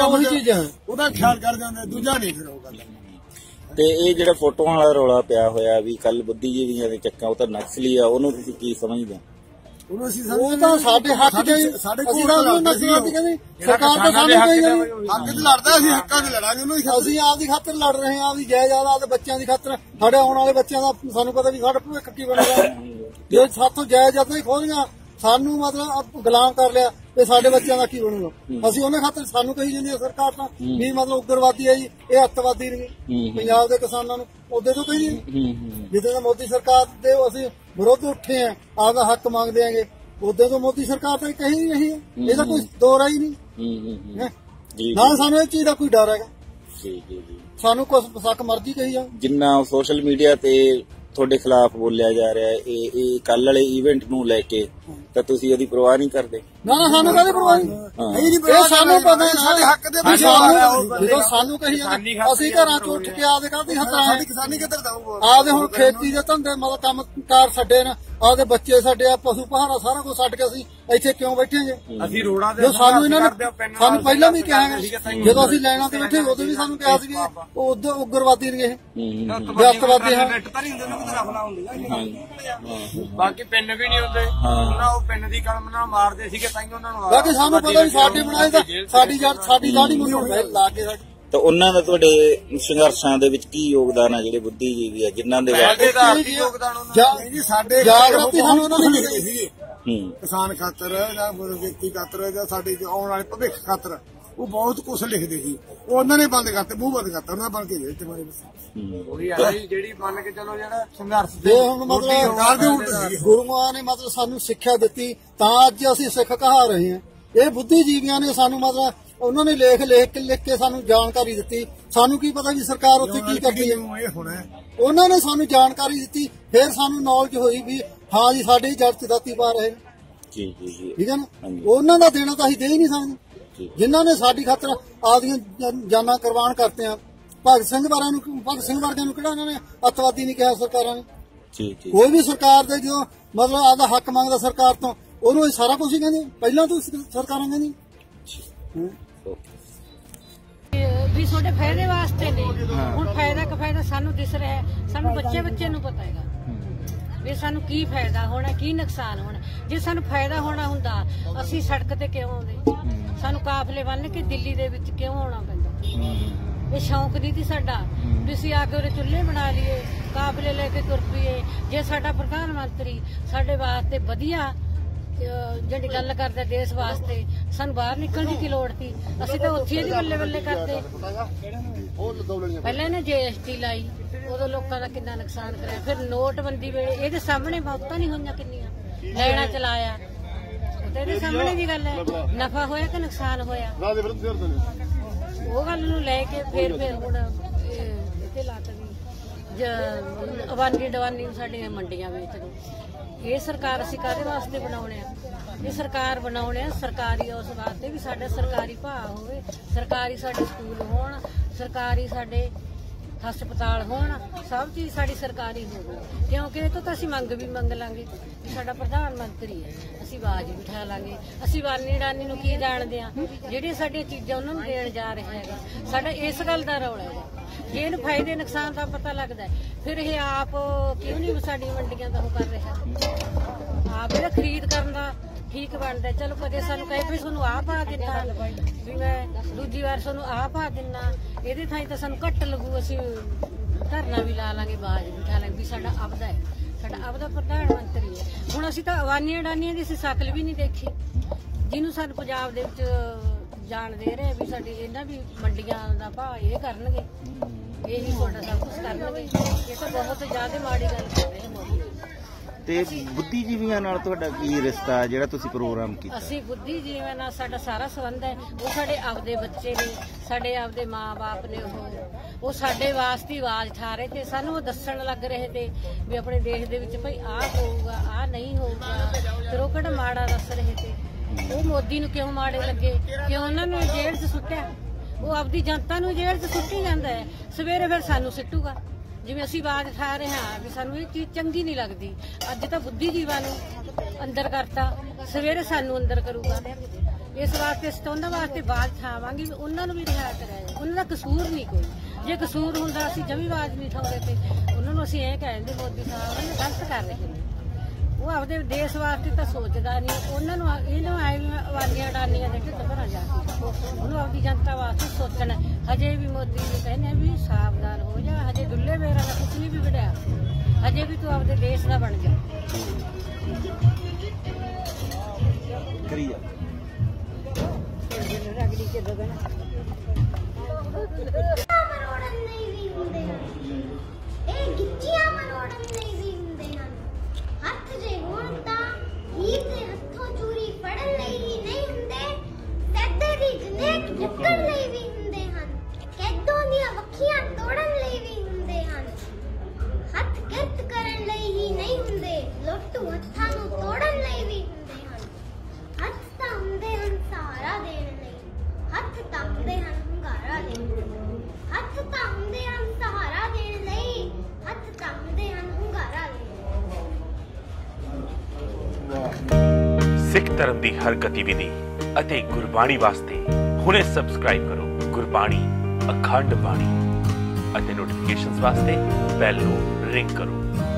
सानू मतलब गुलाम कर लिया साडे बच्चों का की बनूगा, असि उन्हें खातर सानू कही जांदी है सरकार तां भी मतलब उग्रवादी है जी, ये अतवादी ने पंजाब के किसानों उदे तो कही जिदे मोदी सरकार दे असि विरोध उठे हैं, आपका हक मांगदे आंगे उदे तो मोदी सरकार तो कहीं नहीं है, ये कोई दौर ही नहीं है ना। सानू इस चीज का कोई डर है, सानू कुछ शक मर्जी कही जाओ। जिन्ना सोशल मीडिया ते ਤੁਹਾਡੇ खिलाफ बोलिया जा रहा है, ए, ए, कल वाले इवेंट नू लेके तो तुसी ओदी परवाह नहीं करदे। ना ना सानू काहदी परवाह नहीं, ये सानू पता है साडे हक दे विच सानू जो सानू कही जांदे असि घरां चों उठ के आदे काहदी हत्या किसानी किधर जाऊगा। आदे हुण खेती दे धंधे मतलब काम कार छड्डे ना, आदे बच्चे छड्डे, पशु पहाड़ा सारा कुछ छड्ड के असि इत्थे क्यों बैठे जे। असि रोड़ा दे सानू इन्हां ने सानू पहलां भी कहा है, जदों असि लाइनां ते बैठे उदों भी सानू कहा सी कि उधर उग्रवादी ने ये अतवादी है। ਬਾਕੀ ਪਿੰਡ ਵੀ ਨਹੀਂ ਹੁੰਦੇ ਨਾ, ਉਹ ਪਿੰਡ ਦੀ ਕਲਮ ਨਾਲ ਮਾਰਦੇ ਸੀਗੇ ਤਾਂ ਹੀ ਉਹਨਾਂ ਨੂੰ। ਬਾਕੀ ਸਾਨੂੰ ਪਤਾ ਵੀ ਸਾਡੇ ਬਣਾਏ ਤਾਂ ਸਾਡੀ ਜਾਨ ਸਾਡੀ ਦਾੜੀ ਮੁੰਡੇ ਲਾ ਕੇ ਸਾਡੀ। ਤਾਂ ਉਹਨਾਂ ਦਾ ਤੁਹਾਡੇ ਸੰਘਰਸ਼ਾਂ ਦੇ ਵਿੱਚ ਕੀ ਯੋਗਦਾਨ ਆ ਜਿਹੜੇ ਬੁੱਧੀਜੀਵੀ ਆ ਜਿਨ੍ਹਾਂ ਦੇ ਯੋਗਦਾਨ ਉਹਨਾਂ ਨੇ? ਸਾਡੇ ਜਾਗਰੂਕ ਸਾਨੂੰ ਉਹਨਾਂ ਨੇ ਕੀਤੀ ਸੀਗੀ ਕਿਸਾਨ ਖਾਤਰ ਜਾਂ ਵਿਅਕਤੀ ਖਾਤਰ ਜਾਂ ਸਾਡੇ ਆਉਣ ਵਾਲੇ ਭਵਿੱਖ ਖਾਤਰ। ਉਹ ਬਹੁਤ ਕੁਛ ਲਿਖਦੇ ਸੀ, ਉਹਨਾਂ ਨੇ ਬੰਦ ਕਰਤੇ, ਮੂੰਹ ਬੰਦ ਕਰਤਾ ਉਹਨਾਂ ਬਣ ਕੇ ਜੇ ਤੇ ਮਾਰੇ ਬਸ ਜਿਹੜੀ ਮੰਨ ਕੇ ਚਲੋ ਜਿਹੜਾ ਸੰਘਰਸ਼ ਦੇ ਹੁਣ ਮਤਲਬ ਗੁਰੂਆਂ ਨੇ ਮਤਲਬ ਸਾਨੂੰ ਸਿੱਖਿਆ ਦਿੱਤੀ ਤਾਂ ਅੱਜ ਅਸੀਂ ਸਿੱਖ ਕਹਾ ਰਹੇ ਹਾਂ। ਇਹ ਬੁੱਧੀਜੀਵੀਆਂ ਨੇ ਸਾਨੂੰ ਮਤਲਬ ਉਹਨਾਂ ਨੇ ਲੇਖ ਲਿਖ ਕੇ ਲਿਖ ਕੇ ਸਾਨੂੰ ਜਾਣਕਾਰੀ ਦਿੱਤੀ। ਸਾਨੂੰ ਕੀ ਪਤਾ ਵੀ ਸਰਕਾਰ ਉੱਥੇ ਕੀ ਕਰਦੀ ਹੈ, ਉਹਨਾਂ ਨੇ ਸਾਨੂੰ ਜਾਣਕਾਰੀ ਦਿੱਤੀ, ਫਿਰ ਸਾਨੂੰ ਨੌਲੇਜ ਹੋਈ ਵੀ ਹਾਂ ਜੀ ਸਾਡੇ ਜੜ ਚ ਦਾਤੀ ਪਾ ਰਹੇ ਨੇ। ਜੀ ਜੀ ਜੀ ਠੀਕ ਹੈ ਨਾ, ਉਹਨਾਂ ਦਾ ਦੇਣਾ ਤਾਂ ਅਸੀਂ ਦੇ ਹੀ ਨਹੀਂ ਸਕਦੇ। ਜਿਨ੍ਹਾਂ ਨੇ ਸਾਡੀ ਖਾਤਰ ਆਪਦੀਆਂ ਜਾਨਾਂ ਕੁਰਬਾਨ ਕਰਤੇ ਆ, ਭਗਤ ਸਿੰਘ ਵਾਲਿਆਂ ਨੂੰ ਭਗਤ ਸਿੰਘ ਵਰਗਿਆਂ ਨੂੰ ਕਿਹੜਾ ਇਹਨਾਂ ਨੇ ਅੱਤਵਾਦੀ ਨਹੀਂ ਕਿਹਾ ਸਰਕਾਰਾਂ ਨੇ। ਕੋਈ ਵੀ ਸਰਕਾਰ ਦੇ ਜੋ ਮਤਲਬ ਆਪਦਾ ਹੱਕ ਮੰਗਦਾ ਸਰਕਾਰ ਤੋਂ ਉਹਨੂੰ ਇਹ ਸਾਰਾ ਕੁਝ ਹੀ ਕਹਿੰਦੇ ਪਹਿਲਾਂ ਤੋਂ ਸਰਕਾਰਾਂ ਕਹਿੰਦੀਆਂ ਵੀ ਤੁਹਾਡੇ ਫਾਇਦੇ ਵਾਸਤੇ ਨੇ। ਹੁਣ ਫਾਇਦਾ ਕਿ ਫਾਇਦਾ ਸਾਨੂੰ ਦਿਸ ਰਿਹਾ, ਸਾਨੂੰ ਬੱਚੇ ਬੱਚੇ ਨੂੰ ਪਤਾ ਹੈਗਾ ਵੀ ਸਾਨੂੰ ਕੀ ਫਾਇਦਾ ਹੋਣਾ ਕੀ ਨੁਕਸਾਨ ਹੋਣਾ। ਜੇ ਸਾਨੂੰ ਫਾਇਦਾ ਹੋਣਾ ਹੁੰਦਾ ਅਸੀਂ ਸੜਕ ਤੇ ਕਿਉਂ ਆਉਂਦੇ? ਸਾਨੂੰ ਕਾਫਲੇ ਬੰਨ ਕੇ ਦਿੱਲੀ ਦੇ ਵਿੱਚ ਕਿਉਂ ਆਉਣਾ ਪੈਂਦਾ? ਇਹ ਸ਼ੌਂਕ ਨਹੀਂ ਸੀ ਸਾਡਾ ਵੀ ਅਸੀਂ ਆ ਕੇ ਉਹਦੇ ਚੁੱਲ੍ਹੇ ਬਣਾ ਲਈਏ, ਕਾਫਲੇ ਲੈ ਕੇ ਤੁਰ ਪਈਏ। ਜੇ ਸਾਡਾ ਪ੍ਰਧਾਨ ਮੰਤਰੀ ਸਾਡੇ ਵਾਸਤੇ ਵਧੀਆ ਜਿਹੜੀ ਗੱਲ ਕਰਦਾ ਦੇਸ਼ ਵਾਸਤੇ, ਸਾਨੂੰ ਬਾਹਰ ਨਿਕਲਣ ਦੀ ਕੀ ਲੋੜ ਸੀ? ਅਸੀਂ ਤਾਂ ਉੱਥੇ ਇਹਦੀ ਬੱਲੇ ਬੱਲੇ ਕਰਦੇ। ਪਹਿਲਾਂ ਇਹਨੇ ਜੀ ਐਸ ਟੀ ਲਾਈ, ਉਦੋਂ ਲੋਕਾਂ ਦਾ ਕਿੰਨਾ ਨੁਕਸਾਨ ਕਰਿਆ। ਫਿਰ ਨੋਟਬੰਦੀ ਵੇਲੇ ਇਹਦੇ ਸਾਹਮਣੇ ਮੌਤਾਂ ਨਹੀਂ ਹੋਈਆਂ ਕਿੰਨੀਆਂ, ਲੈਣਾ ਚਲਾਇਆ, ਇਹਦੇ ਸਾਹਮਣੇ ਦੀ ਗੱਲ ਹੈ। ਨਫਾ ਹੋਇਆ ਕਿ ਨੁਕਸਾਨ ਹੋਇਆ ਉਹ ਗੱਲ ਨੂੰ ਲੈ ਕੇ ਫਿਰ ਫਿਰ ਹੁਣ ਇੱਥੇ ਲੱਤ ਵੀ ਅਵਾਨੀ ਡਵਾਨੀ ਸਾਡੀਆਂ ਮੰਡੀਆਂ ਵੇਚ ਦੋ। ਇਹ ਸਰਕਾਰ ਅਸੀਂ ਕਾਹਦੇ ਵਾਸਤੇ ਬਣਾਉਣੇ ਆ? ਇਹ ਸਰਕਾਰ ਬਣਾਉਣੇ ਆ ਸਰਕਾਰੀ ਉਸ ਵਾਸਤੇ ਵੀ ਸਾਡੇ ਸਰਕਾਰੀ ਭਾਅ ਹੋਵੇ, ਸਰਕਾਰੀ ਸਾਡੇ ਸਕੂਲ ਹੋਣ, ਸਰਕਾਰੀ ਸਾਡੇ ਹਸਪਤਾਲ ਹੋਣ, ਸਭ ਚੀਜ਼ ਸਾਡੀ ਸਰਕਾਰੀ ਹੋਵੇ। ਕਿਉਂਕਿ ਇਹ ਤੋਂ ਤਾਂ ਅਸੀਂ ਮੰਗ ਵੀ ਮੰਗ ਲਾਂਗੇ ਕਿ ਸਾਡਾ ਪ੍ਰਧਾਨ ਮੰਤਰੀ ਹੈ, ਅਸੀਂ ਆਵਾਜ਼ ਵੀ ਉਠਾ ਲਾਂਗੇ। ਅਸੀਂ ਵਾਨੀ ਡਾਨੀ ਨੂੰ ਕੀ ਜਾਣਦੇ ਹਾਂ? ਜਿਹੜੀਆਂ ਸਾਡੀਆਂ ਚੀਜ਼ਾਂ ਉਹਨਾਂ ਨੂੰ ਦੇਣ ਜਾ ਰਿਹਾ ਹੈਗਾ, ਸਾਡਾ ਇਸ ਗੱਲ ਦਾ ਰੌਲਾ ਹੈਗਾ। ਜੇ ਇਹਨੂੰ ਫਾਇਦੇ ਨੁਕਸਾਨ ਦਾ ਪਤਾ ਲੱਗਦਾ ਫਿਰ ਇਹ ਆਪ ਕਿਉਂ ਨਹੀਂ ਸਾਡੀਆਂ ਮੰਡੀਆਂ ਦਾ ਉਹ ਕਰ ਰਿਹਾ? ਆਪ ਇਹਦਾ ਖਰੀਦ ਕਰਨ ਦਾ ਠੀਕ ਬਣਦਾ। ਚਲੋ ਕਦੇ ਸਾਨੂੰ ਕਹੇ ਵੀ ਤੁਹਾਨੂੰ ਆਹ ਪਾ ਦਿੱਤਾ ਵੀ ਮੈਂ ਦੂਜੀ ਵਾਰ ਤੁਹਾਨੂੰ ਆਹ ਪਾ ਦਿੰਦਾ, ਇਹਦੇ ਥਾਂ ਤਾਂ ਸਾਨੂੰ ਘੱਟ ਲੱਗੂ, ਅਸੀਂ ਧਰਨਾ ਵੀ ਲਾ ਲਾਂਗੇ, ਬਾਜ਼ ਵੀ ਉਠਾ ਲਾਂਗੇ ਵੀ ਸਾਡਾ ਆਪਦਾ ਹੈ, ਸਾਡਾ ਆਪਦਾ ਪ੍ਰਧਾਨ ਮੰਤਰੀ ਹੈ। ਹੁਣ ਅਸੀਂ ਤਾਂ ਅਵਾਨੀਆਂ ਅਡਾਨੀਆਂ ਦੀ ਅਸੀਂ ਸ਼ਕਲ ਵੀ ਨਹੀਂ ਦੇਖੀ ਜਿਹਨੂੰ ਸਾਨੂੰ ਪੰਜਾਬ ਦੇ ਵਿੱਚ ਜਾਣ ਦੇ ਰਹੇ ਵੀ ਸਾਡੀ ਇਹਨਾਂ ਵੀ ਮੰਡੀਆਂ ਦਾ ਭਾਅ ਇਹ ਕਰਨਗੇ, ਇਹੀ ਤੁਹਾਡਾ ਸਭ ਕੁਛ ਕਰਨਗੇ। ਇਹ ਤਾਂ ਬਹੁਤ ਜ਼ਿਆਦਾ ਮਾੜੀ ਗੱਲ ਕਰ ਰਹੇ ਮੋਦੀ। ਤੇ ਬੁੱਧੀਜੀਵੀਆਂ ਨਾਲ ਤੁਹਾਡਾ ਕੀ ਰਿਸ਼ਤਾ ਜਿਹੜਾ ਤੁਸੀਂ ਪ੍ਰੋਗਰਾਮ ਕੀਤਾ? ਅਸੀਂ ਬੁੱਧੀਜੀਵੀਆਂ ਨਾਲ ਸਾਡਾ ਸਾਰਾ ਸੰਬੰਧ ਹੈ। ਉਹ ਸਾਡੇ ਆਪਦੇ ਬੱਚੇ ਨੇ, ਸਾਡੇ ਆਪਦੇ ਮਾਂ-ਬਾਪ ਨੇ। ਉਹ ਉਹ ਸਾਡੇ ਵਾਸਤੇ ਆਵਾਜ਼ ਉਠਾ ਰਹੇ ਤੇ ਸਾਨੂੰ ਉਹ ਦੱਸਣ ਲੱਗ ਰਹੇ ਤੇ ਵੀ ਆਪਣੇ ਦੇਸ਼ ਦੇ ਵਿੱਚ ਭਾਈ ਆਹ ਹੋਊਗਾ ਆਹ ਨਹੀਂ ਹੋਊਗਾ। ਫਿਰ ਉਹ ਕਿਹੜਾ ਮਾੜਾ ਦੱਸ ਰਹੇ ਤੇ ਉਹ ਮੋਦੀ ਨੂੰ ਕਿਉਂ ਮਾੜੇ ਲੱਗੇ? ਕਿਉਂ ਉਹਨਾਂ ਨੂੰ ਜੇਲ੍ਹ 'ਚ ਸੁੱਟਿਆ? ਉਹ ਆਪਦੀ ਜਨਤਾ ਨੂੰ ਜੇਲ੍ਹ 'ਚ ਸੁੱਟੀ ਜਾਂਦਾ ਹੈ, ਸਵੇਰੇ ਫਿਰ ਸਾਨੂੰ ਸਿੱਟੂਗਾ। ਜਿਵੇਂ ਅਸੀਂ ਆਵਾਜ਼ ਉਠਾ ਰਹੇ ਹਾਂ ਵੀ ਸਾਨੂੰ ਇਹ ਚੀਜ਼ ਚੰਗੀ ਨਹੀਂ ਲੱਗਦੀ, ਅੱਜ ਤਾਂ ਬੁੱਧੀਜੀਵਾਂ ਨੂੰ ਅੰਦਰ ਕਰਤਾ, ਸਵੇਰੇ ਸਾਨੂੰ ਅੰਦਰ ਕਰੂਗਾ। ਇਸ ਵਾਸਤੇ ਸਤੋਂਦਾ ਵਾਸਤੇ ਆਵਾਜ਼ ਉਠਾਵਾਂਗੇ ਵੀ ਉਹਨਾਂ ਨੂੰ ਵੀ ਰਿਹਾ ਕਰਾਇਆ। ਉਹਨਾਂ ਦਾ ਕਸੂਰ ਨਹੀਂ ਕੋਈ, ਜੇ ਕਸੂਰ ਹੁੰਦਾ ਅਸੀਂ ਜਮੀ ਆਵਾਜ਼ ਨਹੀਂ ਉਠਾਉਂਦੇ ਤੇ ਉਹਨਾਂ ਨੂੰ ਅਸੀਂ ਇਹ ਕਹਿੰਦੇ ਮੋਦੀ ਸਾਹਿਬ ਨੇ ਗਲਤ ਕਰ ਰਹੇ ਨੇ। ਉਹ ਆਪਦੇ ਦੇਸ਼ ਵਾਸਤੇ ਤਾਂ ਸੋਚਦਾ ਨਹੀਂ, ਉਹਨਾਂ ਨੂੰ ਇਹਨੂੰ ਆਵਾਨੀਆਂ ਡਾਨੀਆਂ ਦੇ ਕੇ ਘਰਾਂ ਜਾ ਕੇ ਉਹਨੂੰ ਆਪਦੀ ਜਨਤਾ ਵਾਸਤੇ ਸੋਚਣ। ਹਜੇ ਵੀ ਮੋਦੀ ਜੀ ਕਹਿੰਦੇ ਵੀ ਸਾਵਧਾਨ ਹੋ ਜਾ, ਹਜੇ ਦੁੱਲੇ ਮੇਰਾ ਦਾ ਕੁਛ ਨਹੀਂ ਵਿਗੜਿਆ, ਹਜੇ ਵੀ ਤੂੰ ਆਪਦੇ ਦੇਸ਼ ਦਾ ਬਣ ਜਾ। ਰਗੜੀ ਕੇ ਦੋ ਗਿੱਚੀਆਂ ਮਰੋੜਨ ਨਹੀਂ ਵੀ ਹੁੰਦੇ ਹਨ। ਹੱਥ ਜੇ ਹੋਣ ਤਾਂ ਹੀ ਤੇ ਹੱਥ सिख धर्म की हर गतिविधि अते गुरबाणी वास्ते हुने सब्सक्राइब करो गुरबाणी अखंड बाणी अते नोटिफिकेशंस वास्ते बेल नो रिंग करो।